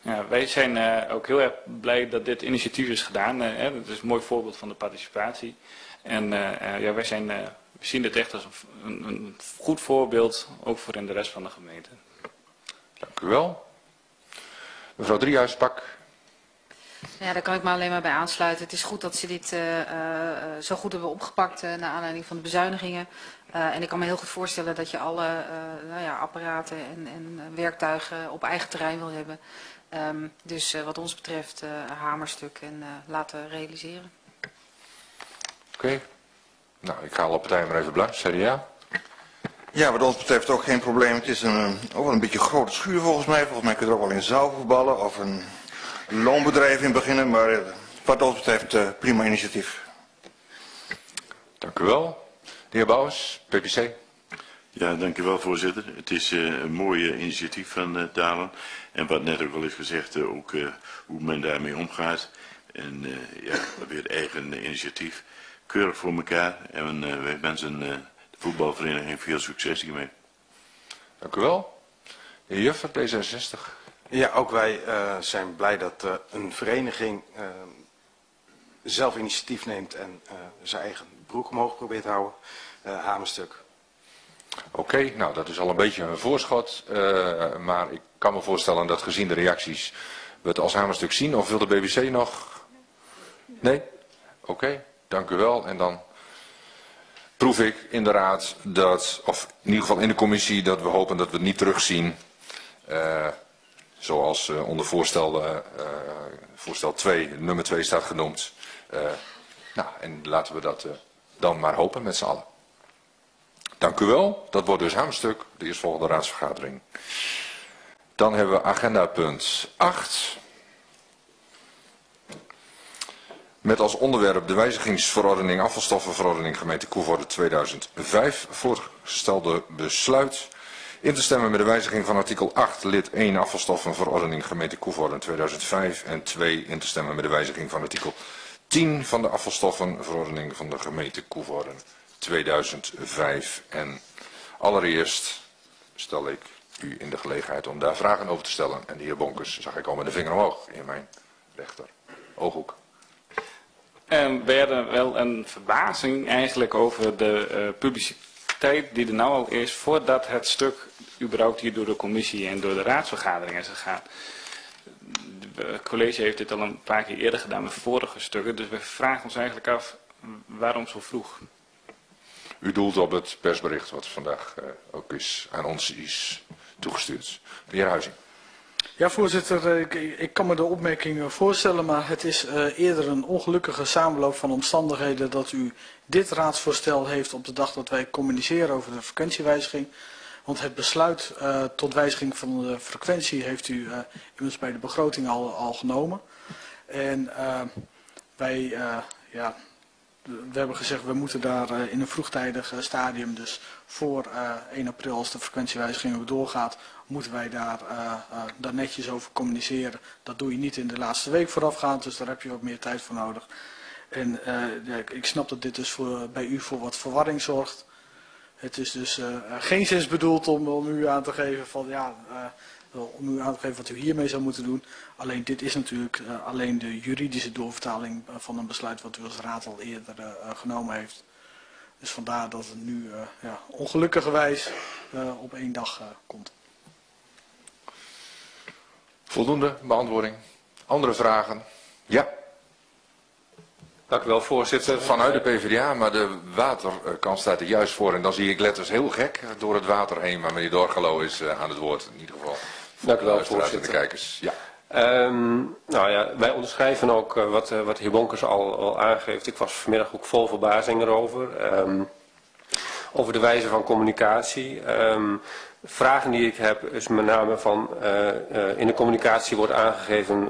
Ja, wij zijn ook heel erg blij dat dit initiatief is gedaan. Dat is een mooi voorbeeld van de participatie. En ja, we zien dit echt als een goed voorbeeld, ook voor in de rest van de gemeente. Dank u wel. Mevrouw Driehuis-Pak. Ja, daar kan ik me alleen maar bij aansluiten. Het is goed dat ze dit zo goed hebben opgepakt naar aanleiding van de bezuinigingen. En ik kan me heel goed voorstellen dat je alle nou ja, apparaten en werktuigen op eigen terrein wil hebben. Dus wat ons betreft een hamerstuk en laten realiseren. Oké. Nou, ik ga alle partijen maar even langs. CDA. Ja, wat ons betreft ook geen probleem. Het is ook wel een beetje grote schuur volgens mij. Volgens mij kun je er ook wel in zaal voetballen of een loonbedrijf in beginnen. Maar wat ons betreft prima initiatief. Dank u wel. De heer Bouwens, PPC. Ja, dank u wel, voorzitter. Het is een mooi initiatief van Dalen. En wat net ook al is gezegd, ook hoe men daarmee omgaat. En ja, weer eigen initiatief. Keurig voor elkaar. En wij wensen de voetbalvereniging veel succes hiermee. Dank u wel. De heer Juffer, D66. Ja, ook wij zijn blij dat een vereniging zelf initiatief neemt en zijn eigen broek omhoog probeert te houden. Hamerstuk. Oké, nou dat is al een beetje een voorschot. Maar ik kan me voorstellen dat gezien de reacties we het als hamerstuk zien. Of wil de BBC nog? Nee? Oké, dank u wel. En dan proef ik inderdaad dat, of in ieder geval in de commissie, dat we hopen dat we het niet terugzien. Zoals onder voorstel 2, nummer 2 staat genoemd. Nou, en laten we dat dan maar hopen met z'n allen. Dank u wel. Dat wordt dus hamerstuk, de eerstvolgende raadsvergadering. Dan hebben we agenda punt 8. Met als onderwerp de wijzigingsverordening afvalstoffenverordening gemeente Coevorden 2005. Voorgestelde besluit. In te stemmen met de wijziging van artikel 8 lid 1 afvalstoffenverordening gemeente Coevorden 2005. En 2 in te stemmen met de wijziging van artikel 10 van de afvalstoffenverordening van de gemeente Coevorden 2005. En allereerst stel ik u in de gelegenheid om daar vragen over te stellen. En de heer Bonkers zag ik al met de vinger omhoog in mijn rechter ooghoek. We hadden wel een verbazing eigenlijk over de publiciteit die er nou al is voordat het stuk überhaupt hier door de commissie en door de raadsvergadering is gegaan. Het college heeft dit al een paar keer eerder gedaan met vorige stukken, dus we vragen ons eigenlijk af waarom zo vroeg. U doelt op het persbericht wat vandaag ook is aan ons is toegestuurd. De heer Huizing. Ja, voorzitter, ik kan me de opmerking voorstellen, maar het is eerder een ongelukkige samenloop van omstandigheden dat u dit raadsvoorstel heeft op de dag dat wij communiceren over de frequentiewijziging. Want het besluit tot wijziging van de frequentie heeft u immers bij de begroting al genomen. En wij, ja, we hebben gezegd we moeten daar in een vroegtijdig stadium, dus voor 1 april als de frequentiewijziging ook doorgaat, moeten wij daar netjes over communiceren. Dat doe je niet in de laatste week voorafgaand, dus daar heb je ook meer tijd voor nodig. En ja, ik snap dat dit dus bij u voor wat verwarring zorgt. Het is dus geenszins bedoeld om u aan te geven van ja, om u aan te geven wat u hiermee zou moeten doen. Alleen dit is natuurlijk alleen de juridische doorvertaling van een besluit wat u als raad al eerder genomen heeft. Dus vandaar dat het nu ja, ongelukkigerwijs op één dag komt. Voldoende beantwoording. Andere vragen? Ja. Dank u wel, voorzitter. Vanuit de PvdA, maar de waterkant staat er juist voor. En dan zie ik letters heel gek door het water heen. Maar meneer Dorgelo is aan het woord in ieder geval. Dank u wel, voorzitter. De kijkers. Ja. Nou ja, wij onderschrijven ook wat de heer Bonkers al aangeeft. Ik was vanmiddag ook vol verbazing erover. Over de wijze van communicatie. Vragen die ik heb is met name van in de communicatie wordt aangegeven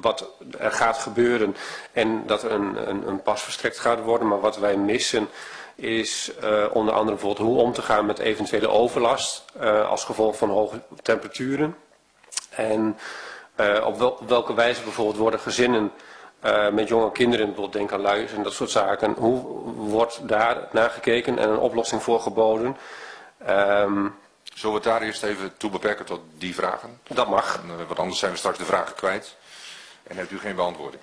wat er gaat gebeuren en dat een pas verstrekt gaat worden. Maar wat wij missen is onder andere bijvoorbeeld hoe om te gaan met eventuele overlast als gevolg van hoge temperaturen. En op welke wijze bijvoorbeeld worden gezinnen met jonge kinderen, bijvoorbeeld denk aan luiers en dat soort zaken. Hoe wordt daar naar gekeken en een oplossing voor geboden? Zullen we het daar eerst even toe beperken tot die vragen? Dat mag. Want anders zijn we straks de vragen kwijt en hebt u geen beantwoording.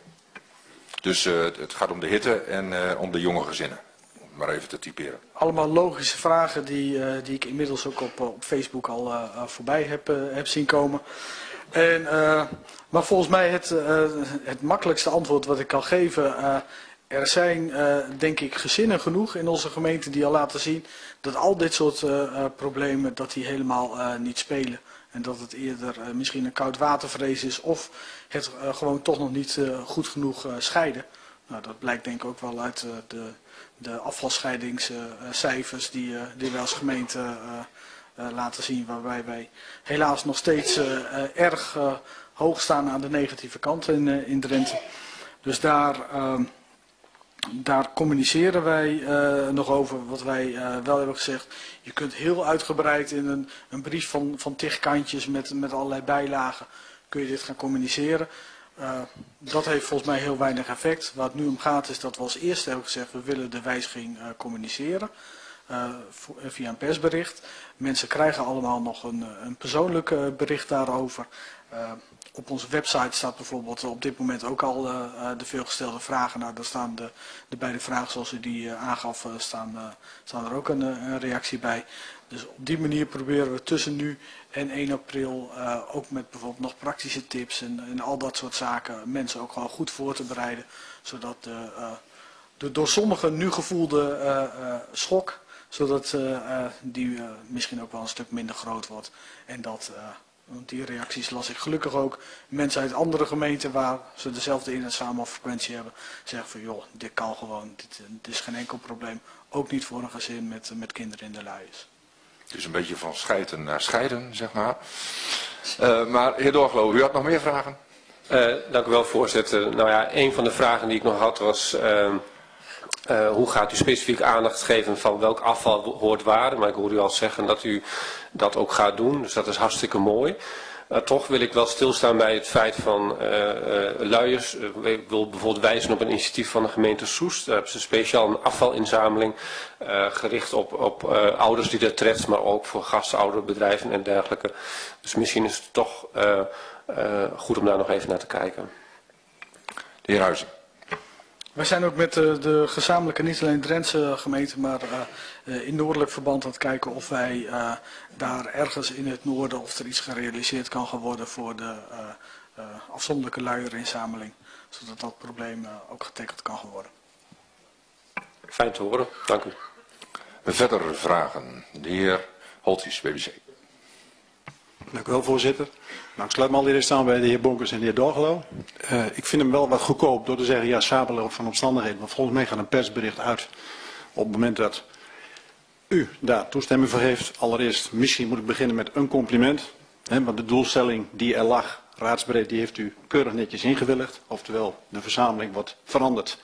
Dus het gaat om de hitte en om de jonge gezinnen. Om maar even te typeren. Allemaal logische vragen die ik inmiddels ook op Facebook al voorbij heb zien komen. En, maar volgens mij het makkelijkste antwoord wat ik kan geven. Er zijn denk ik gezinnen genoeg in onze gemeente die al laten zien dat al dit soort problemen dat die helemaal niet spelen. En dat het eerder misschien een koudwatervrees is of het gewoon toch nog niet goed genoeg scheiden. Nou, dat blijkt denk ik ook wel uit de afvalscheidingscijfers die wij als gemeente laten zien. Waarbij wij helaas nog steeds erg hoog staan aan de negatieve kant in Drenthe. Dus daar communiceren wij nog over, wat wij wel hebben gezegd. Je kunt heel uitgebreid in een brief van 10 kantjes met allerlei bijlagen kun je dit gaan communiceren. Dat heeft volgens mij heel weinig effect. Waar het nu om gaat is dat we als eerste hebben gezegd, we willen de wijziging communiceren via een persbericht. Mensen krijgen allemaal nog een persoonlijk bericht daarover. Op onze website staat bijvoorbeeld op dit moment ook al de veelgestelde vragen. Nou, daar staan de beide vragen zoals u die aangaf, staan er ook een reactie bij. Dus op die manier proberen we tussen nu en 1 april ook met bijvoorbeeld nog praktische tips en al dat soort zaken mensen ook gewoon goed voor te bereiden. Zodat de door sommigen nu gevoelde schok, zodat die misschien ook wel een stuk minder groot wordt. En dat... Want die reacties las ik gelukkig ook. Mensen uit andere gemeenten waar ze dezelfde in- en samenhangfrequentie hebben, zeggen van joh, dit kan gewoon, dit is geen enkel probleem. Ook niet voor een gezin met kinderen in de luiers. Dus een beetje van scheiden naar scheiden, zeg maar. Maar heer Dorglo, u had nog meer vragen? Dank u wel, voorzitter. Nou ja, een van de vragen die ik nog had was, hoe gaat u specifiek aandacht geven van welk afval hoort waar? Maar ik hoor u al zeggen dat u dat ook gaat doen, dus dat is hartstikke mooi. Toch wil ik wel stilstaan bij het feit van luiers. Ik wil bijvoorbeeld wijzen op een initiatief van de gemeente Soest. Daar hebben ze speciaal een afvalinzameling gericht op ouders die dat treft, maar ook voor gastouderbedrijven en dergelijke. Dus misschien is het toch goed om daar nog even naar te kijken. De heer Huizing. Wij zijn ook met de gezamenlijke, niet alleen Drentse gemeente, maar in noordelijk verband aan het kijken of wij daar ergens in het noorden of er iets gerealiseerd kan gaan worden voor de afzonderlijke luierinzameling. Zodat dat probleem ook getackeld kan gaan worden. Fijn te horen, dank u. Verder vragen, de heer Holtjes, BBC. Dank u wel, voorzitter. Nou, ik sluit me al eerder staan bij de heer Bonkers en de heer Dorgelo. Ik vind hem wel wat goedkoop door te zeggen, ja, sabelen van omstandigheden. Want volgens mij gaat een persbericht uit op het moment dat u daar toestemming voor geeft. Allereerst, misschien moet ik beginnen met een compliment. Hè, want de doelstelling die er lag, raadsbreed, die heeft u keurig netjes ingewilligd. Oftewel, de verzameling wordt veranderd.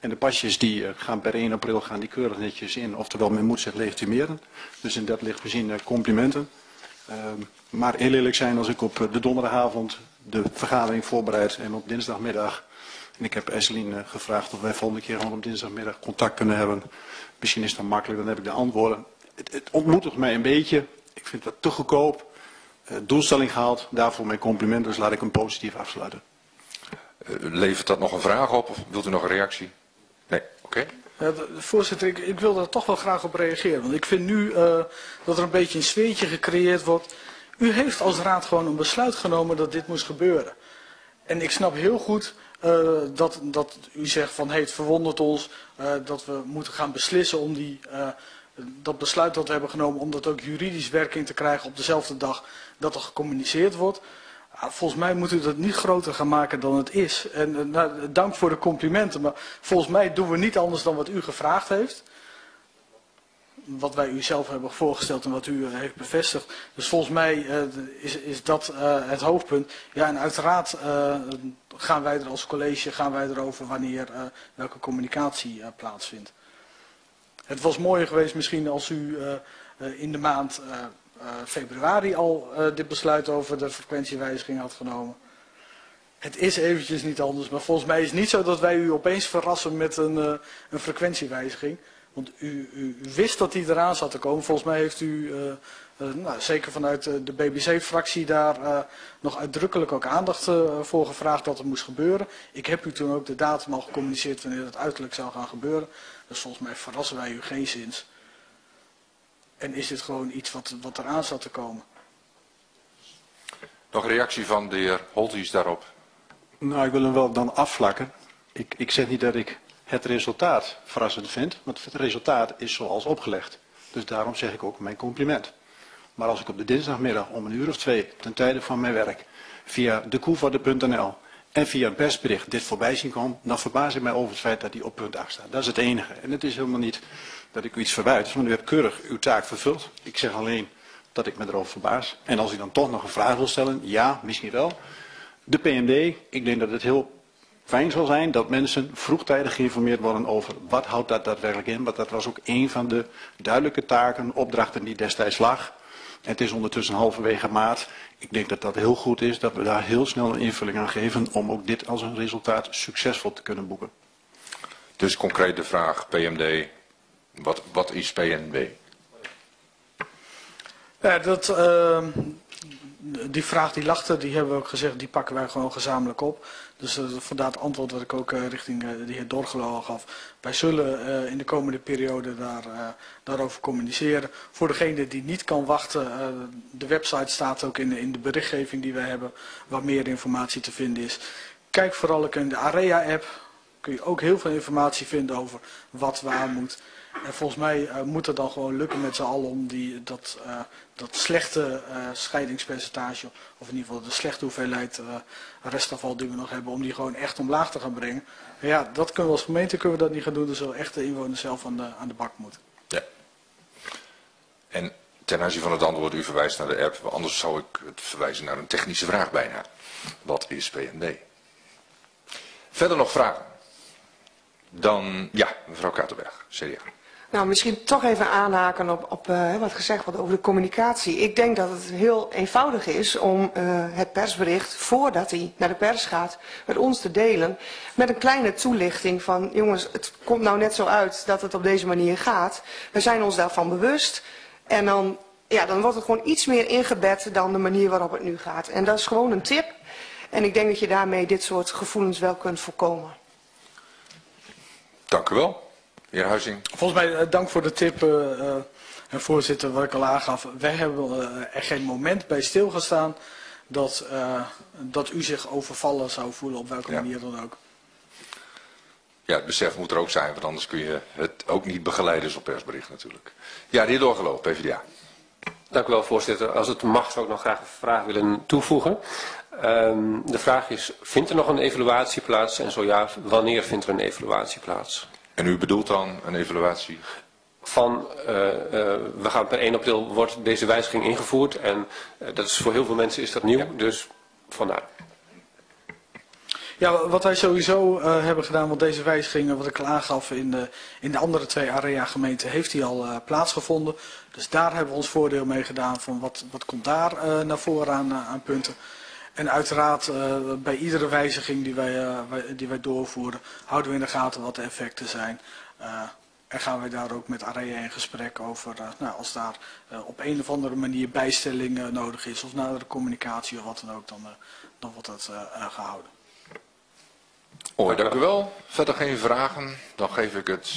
En de pasjes die gaan per 1 april gaan die keurig netjes in. Oftewel, men moet zich legitimeren. Dus in dat licht gezien complimenten. Maar heel eerlijk zijn, als ik op de donderdagavond de vergadering voorbereid en op dinsdagmiddag, en ik heb Esseline gevraagd of wij volgende keer gewoon op dinsdagmiddag contact kunnen hebben. Misschien is dat makkelijk, dan heb ik de antwoorden. Het ontmoedigt mij een beetje, ik vind dat te goedkoop. Doelstelling gehaald, daarvoor mijn compliment, dus laat ik hem positief afsluiten. Levert dat nog een vraag op of wilt u nog een reactie? Nee, oké. Voorzitter, ik wil daar toch wel graag op reageren. Want ik vind nu dat er een beetje een sfeertje gecreëerd wordt. U heeft als raad gewoon een besluit genomen dat dit moest gebeuren. En ik snap heel goed dat u zegt van hey, het verwondert ons dat we moeten gaan beslissen om dat besluit dat we hebben genomen, om dat ook juridisch werking te krijgen op dezelfde dag dat er gecommuniceerd wordt. Volgens mij moet u dat niet groter gaan maken dan het is. En nou, dank voor de complimenten, maar volgens mij doen we niet anders dan wat u gevraagd heeft. Wat wij u zelf hebben voorgesteld en wat u heeft bevestigd. Dus volgens mij is dat het hoofdpunt. Ja, en uiteraard gaan wij er als college erover wanneer welke communicatie plaatsvindt. Het was mooier geweest misschien als u in de maand februari al dit besluit over de frequentiewijziging had genomen. Het is eventjes niet anders, maar volgens mij is het niet zo dat wij u opeens verrassen met een frequentiewijziging. Want u wist dat die eraan zat te komen. Volgens mij heeft u, nou, zeker vanuit de BBC-fractie, daar nog uitdrukkelijk ook aandacht voor gevraagd dat het moest gebeuren. Ik heb u toen ook de datum al gecommuniceerd wanneer dat uiterlijk zou gaan gebeuren. Dus volgens mij verrassen wij u geenszins. En is dit gewoon iets wat eraan zat te komen. Nog een reactie van de heer Holthuis daarop? Nou, ik wil hem wel dan afvlakken. Ik zeg niet dat ik het resultaat verrassend vind, want het resultaat is zoals opgelegd. Dus daarom zeg ik ook mijn compliment. Maar als ik op de dinsdagmiddag om 13:00 of 14:00 ten tijde van mijn werk via decoevorden.nl en via een persbericht dit voorbij zien komen, dan verbaas ik mij over het feit dat die op punt 8 staat. Dat is het enige. En het is helemaal niet dat ik u iets verwijt, want u hebt keurig uw taak vervuld. Ik zeg alleen dat ik me erover verbaas. En als u dan toch nog een vraag wil stellen, ja, misschien wel. De PMD, ik denk dat het heel fijn zal zijn dat mensen vroegtijdig geïnformeerd worden over wat houdt dat daadwerkelijk in. Want dat was ook een van de duidelijke taken, opdrachten die destijds lag. En het is ondertussen halverwege maart. Ik denk dat dat heel goed is, dat we daar heel snel een invulling aan geven om ook dit als een resultaat succesvol te kunnen boeken. Dus concreet de vraag, PMD, wat is PMD? Ja, die vraag die lachte, die hebben we ook gezegd, die pakken wij gewoon gezamenlijk op. Dus vandaar het antwoord dat ik ook richting de heer Dorgelo al gaf. Wij zullen in de komende periode daarover communiceren. Voor degene die niet kan wachten, de website staat ook in de berichtgeving die wij hebben, waar meer informatie te vinden is. Kijk vooral ook in de AREA-app, kun je ook heel veel informatie vinden over wat waar moet. En volgens mij moet het dan gewoon lukken met z'n allen om dat slechte scheidingspercentage, of in ieder geval de slechte hoeveelheid restafval die we nog hebben, om die gewoon echt omlaag te gaan brengen. Maar ja, dat kunnen we als gemeente dat niet gaan doen, dus zullen echt de inwoners zelf aan de bak moeten. Ja. En ten aanzien van het antwoord, u verwijst naar de app, anders zou ik het verwijzen naar een technische vraag bijna. Wat is PMD? Verder nog vragen? Dan, ja, mevrouw Katerberg, CDA. Nou, misschien toch even aanhaken op wat gezegd wordt over de communicatie. Ik denk dat het heel eenvoudig is om het persbericht, voordat hij naar de pers gaat, met ons te delen. Met een kleine toelichting van, jongens, het komt nou net zo uit dat het op deze manier gaat. We zijn ons daarvan bewust. En dan, ja, dan wordt het gewoon iets meer ingebed dan de manier waarop het nu gaat. En dat is gewoon een tip. En ik denk dat je daarmee dit soort gevoelens wel kunt voorkomen. Dank u wel, heer Huizing. Volgens mij, dank voor de tip, voorzitter, wat ik al aangaf. Wij hebben er geen moment bij stilgestaan dat u zich overvallen zou voelen, op welke manier dan ook. Ja, het besef moet er ook zijn, want anders kun je het ook niet begeleiden zo'n persbericht natuurlijk. Ja, de heer Dorgelo, PvdA. Dank u wel, voorzitter. Als het mag zou ik nog graag een vraag willen toevoegen. De vraag is, vindt er nog een evaluatie plaats? En zo ja, wanneer vindt er een evaluatie plaats? En u bedoelt dan een evaluatie? Van, we gaan per 1 april wordt deze wijziging ingevoerd. En dat is, voor heel veel mensen is dat nieuw, dus vandaar. Ja, wat wij sowieso hebben gedaan, want deze wijzigingen, wat ik al aangaf, in de andere 2 AREA-gemeenten heeft die al plaatsgevonden. Dus daar hebben we ons voordeel mee gedaan van wat komt daar naar voren aan punten. En uiteraard bij iedere wijziging die wij doorvoeren, houden we in de gaten wat de effecten zijn. En gaan wij daar ook met AREA in gesprek over, nou, als daar op een of andere manier bijstelling nodig is, of nadere communicatie of wat dan ook, dan wordt dat gehouden. Oh, dank u wel. Verder geen vragen. Dan geef ik het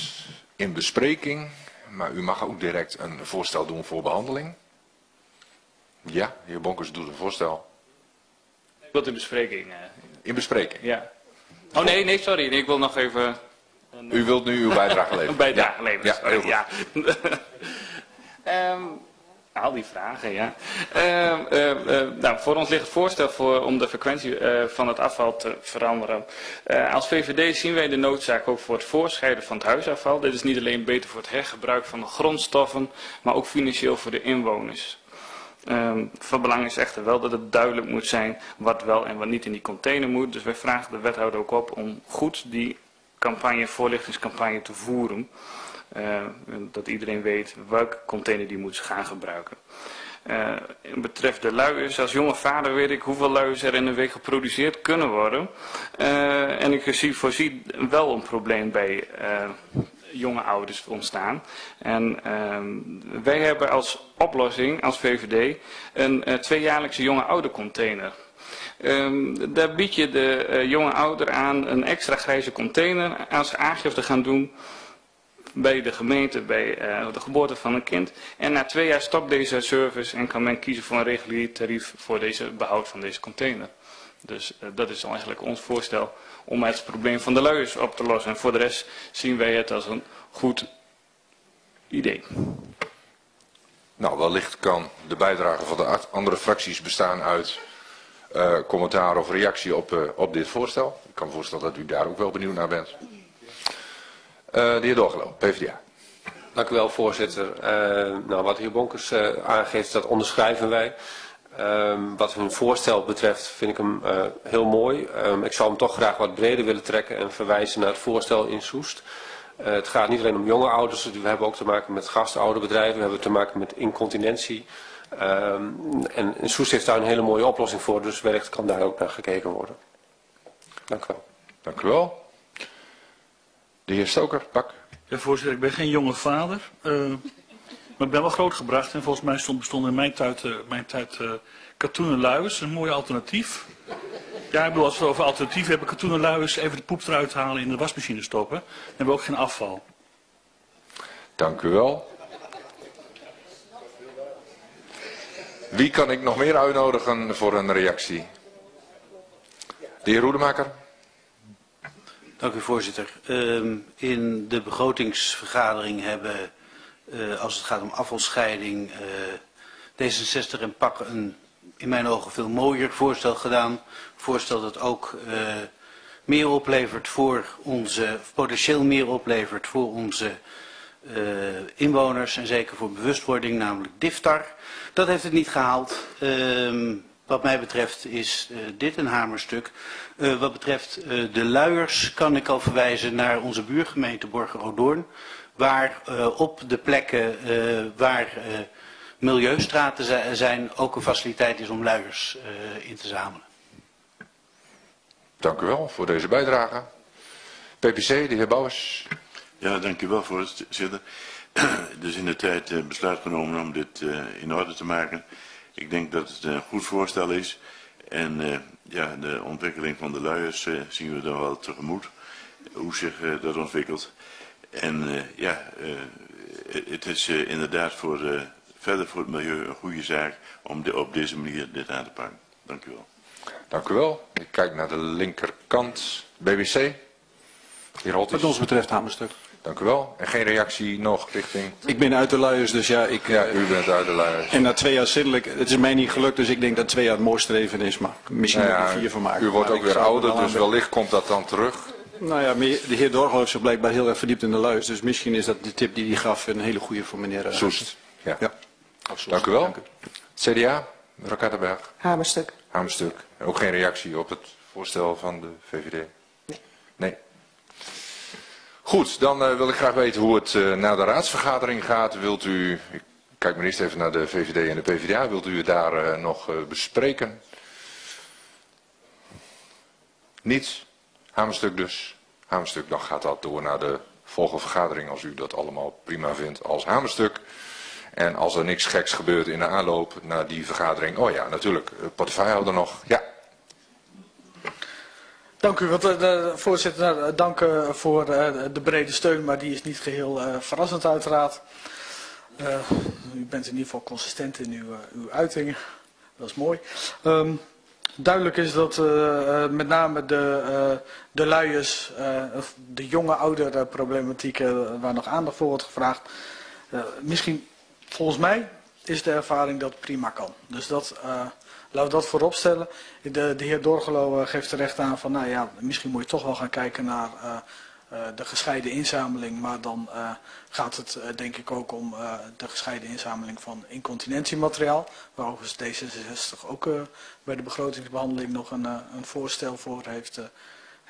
in bespreking. Maar u mag ook direct een voorstel doen voor behandeling. Ja, heer Bonkers doet een voorstel. Ik wil het in bespreking. In bespreking? Ja. Oh nee, sorry. Nee, ik wil nog even... U wilt nu uw bijdrage leveren. Bijdrage leveren. Ja, heel goed. Ja. Al die vragen, ja. Nou, voor ons ligt het voorstel om de frequentie van het afval te veranderen. Als VVD zien wij de noodzaak ook voor het voorscheiden van het huisafval. Dit is niet alleen beter voor het hergebruik van de grondstoffen, maar ook financieel voor de inwoners. Van belang is echter wel dat het duidelijk moet zijn wat wel en wat niet in die container moet. Dus wij vragen de wethouder ook op om goed die campagne, voorlichtingscampagne te voeren. dat iedereen weet welke container die moet gaan gebruiken. Betreft de luiers, als jonge vader weet ik hoeveel luiers er in een week geproduceerd kunnen worden. En ik voorzie wel een probleem bij jonge ouders ontstaan. En wij hebben als oplossing, als VVD, een tweejaarlijkse jonge oudercontainer. Daar bied je de jonge ouder aan een extra grijze container aan zijn aangifte gaan doen bij de gemeente, bij de geboorte van een kind. En na 2 jaar stopt deze service en kan men kiezen voor een regulier tarief voor deze behoud van deze container. Dus dat is eigenlijk ons voorstel om het probleem van de luiers op te lossen. En voor de rest zien wij het als een goed idee. Nou, wellicht kan de bijdrage van de andere fracties bestaan uit commentaar of reactie op dit voorstel. Ik kan me voorstellen dat u daar ook wel benieuwd naar bent. De heer Dorgelo, PvdA. Dank u wel, voorzitter. Nou, wat de heer Bonkers aangeeft, dat onderschrijven wij. Wat hun voorstel betreft vind ik hem heel mooi. Ik zou hem toch graag wat breder willen trekken en verwijzen naar het voorstel in Soest. Het gaat niet alleen om jonge ouders, we hebben ook te maken met gastouderbedrijven, we hebben te maken met incontinentie. En Soest heeft daar een hele mooie oplossing voor, dus wellicht kan daar ook naar gekeken worden. Dank u wel. Dank u wel. De heer Stoker, Pak. Ja, voorzitter, ik ben geen jonge vader, maar ik ben wel grootgebracht. En volgens mij bestond in mijn tijd katoenen luiers, een mooi alternatief. Ja, ik bedoel, als we over alternatief hebben, katoenen luiers, even de poep eruit halen, in de wasmachine stoppen. Dan hebben we ook geen afval. Dank u wel. Wie kan ik nog meer uitnodigen voor een reactie? De heer Hoedemaker. Dank u, voorzitter. In de begrotingsvergadering hebben, als het gaat om afvalscheiding, D66 en PAK een in mijn ogen veel mooier voorstel gedaan. Een voorstel dat ook meer oplevert voor onze, potentieel meer oplevert voor onze inwoners en zeker voor bewustwording, namelijk Diftar. Dat heeft het niet gehaald. Wat mij betreft is dit een hamerstuk. Wat betreft de luiers kan ik al verwijzen naar onze buurgemeente Borger-Odoorn, waar op de plekken waar milieustraten zijn ook een faciliteit is om luiers in te zamelen. Dank u wel voor deze bijdrage. PPC, de heer Bouwers. Ja, dank u wel, voorzitter. Er is in de tijd besluit genomen om dit in orde te maken. Ik denk dat het een goed voorstel is. En ja, de ontwikkeling van de luiers zien we dan wel tegemoet. Hoe zich dat ontwikkelt. En ja, het is inderdaad voor, verder voor het milieu een goede zaak om op deze manier dit aan te pakken. Dank u wel. Dank u wel. Ik kijk naar de linkerkant. BBC. Wat ons betreft hamerstuk. Dank u wel. En geen reactie nog richting... Ik ben uit de luiers, dus ja, ik... Ja, u bent uit de luiers. En na 2 jaar zinnelijk, het is mij niet gelukt, dus ik denk dat 2 jaar het mooiste leven is, maar misschien nou ja, er 4 van maken. U wordt ook weer ouder, dus wellicht komt dat dan terug. Nou ja, de heer Dorgel heeft zich blijkbaar heel erg verdiept in de luiers, dus misschien is dat de tip die hij gaf een hele goede voor meneer... Soest. Ja. Ja. Soest. Dank u wel. Dank u. CDA, Rokattenberg. Hamerstuk. Hamerstuk. En ook geen reactie op het voorstel van de VVD? Nee. Nee. Goed, dan wil ik graag weten hoe het na de raadsvergadering gaat. Wilt u, ik kijk maar eerst even naar de VVD en de PvdA, wilt u het daar nog bespreken? Niets, hamerstuk dus. Hamerstuk, dan gaat dat door naar de volgende vergadering als u dat allemaal prima vindt als hamerstuk. En als er niks geks gebeurt in de aanloop naar die vergadering, oh ja natuurlijk, portefeuillehouder nog, ja. Dank u, voorzitter. Dank voor de brede steun, maar die is niet geheel verrassend uiteraard. U bent in ieder geval consistent in uw uitingen. Dat is mooi. Duidelijk is dat met name de luiers, de jonge ouderproblematiek waar nog aandacht voor wordt gevraagd. Misschien, volgens mij, is de ervaring dat prima kan. Dus dat... Laten we dat voorop stellen. De heer Dorgelo geeft terecht aan van, nou ja, misschien moet je toch wel gaan kijken naar de gescheiden inzameling. Maar dan gaat het denk ik ook om de gescheiden inzameling van incontinentiemateriaal. Waar overigens D66 ook bij de begrotingsbehandeling nog een voorstel voor heeft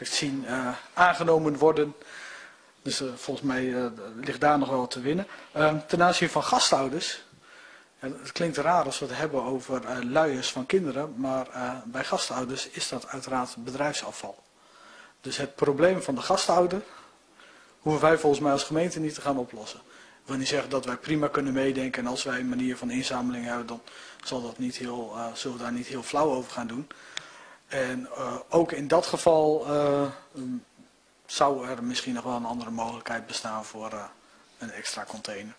zien aangenomen worden. Dus volgens mij ligt daar nog wel wat te winnen. Ten aanzien van gastouders. Het klinkt raar als we het hebben over luiers van kinderen. Maar bij gastouders is dat uiteraard bedrijfsafval. Dus het probleem van de gastouder hoeven wij volgens mij als gemeente niet te gaan oplossen. Ik wil niet zeggen dat wij prima kunnen meedenken. En als wij een manier van inzameling hebben, dan zal dat niet heel, zullen we daar niet heel flauw over gaan doen. En ook in dat geval zou er misschien nog wel een andere mogelijkheid bestaan voor een extra container.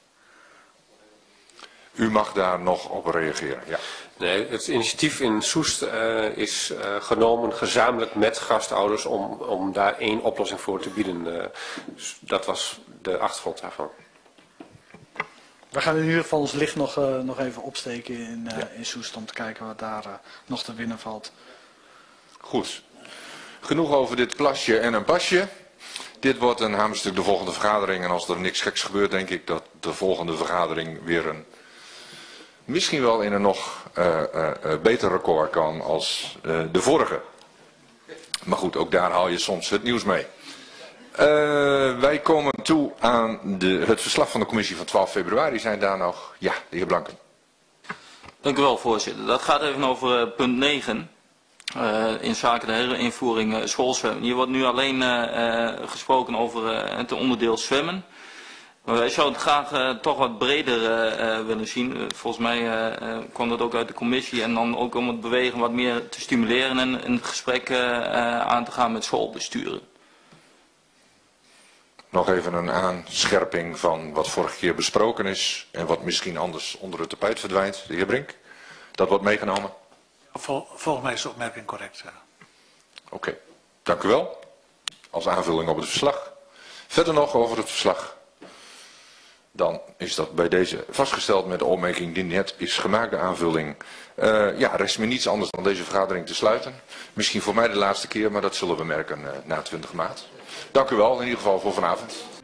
U mag daar nog op reageren. Ja. Nee, het initiatief in Soest is genomen gezamenlijk met gastouders om daar één oplossing voor te bieden. Dus dat was de achtergrond daarvan. We gaan in ieder geval ons licht nog even opsteken in Soest om te kijken wat daar nog te winnen valt. Goed. Genoeg over dit plasje en een pasje. Dit wordt een hamerstuk de volgende vergadering. En als er niks geks gebeurt, denk ik dat de volgende vergadering weer een... misschien wel in een nog beter record kan als de vorige. Maar goed, ook daar haal je soms het nieuws mee. Wij komen toe aan het verslag van de commissie van 12 februari. Zijn daar nog... Ja, de heer Blanken. Dank u wel, voorzitter. Dat gaat even over punt 9. In zaken de hele invoering schoolzwemmen. Hier wordt nu alleen gesproken over het onderdeel zwemmen. Maar wij zouden het graag toch wat breder willen zien. Volgens mij kwam dat ook uit de commissie. En dan ook om het bewegen wat meer te stimuleren en een gesprek aan te gaan met schoolbesturen. Nog even een aanscherping van wat vorige keer besproken is. En wat misschien anders onder het tapijt verdwijnt. De heer Brink, dat wordt meegenomen. Volgens mij is de opmerking correct. Oké, dank u wel. Als aanvulling op het verslag. Verder nog over het verslag. Dan is dat bij deze vastgesteld met de opmerking die net is gemaakt, de aanvulling. Ja, rest me niets anders dan deze vergadering te sluiten. Misschien voor mij de laatste keer, maar dat zullen we merken na 20 maart. Dank u wel in ieder geval voor vanavond.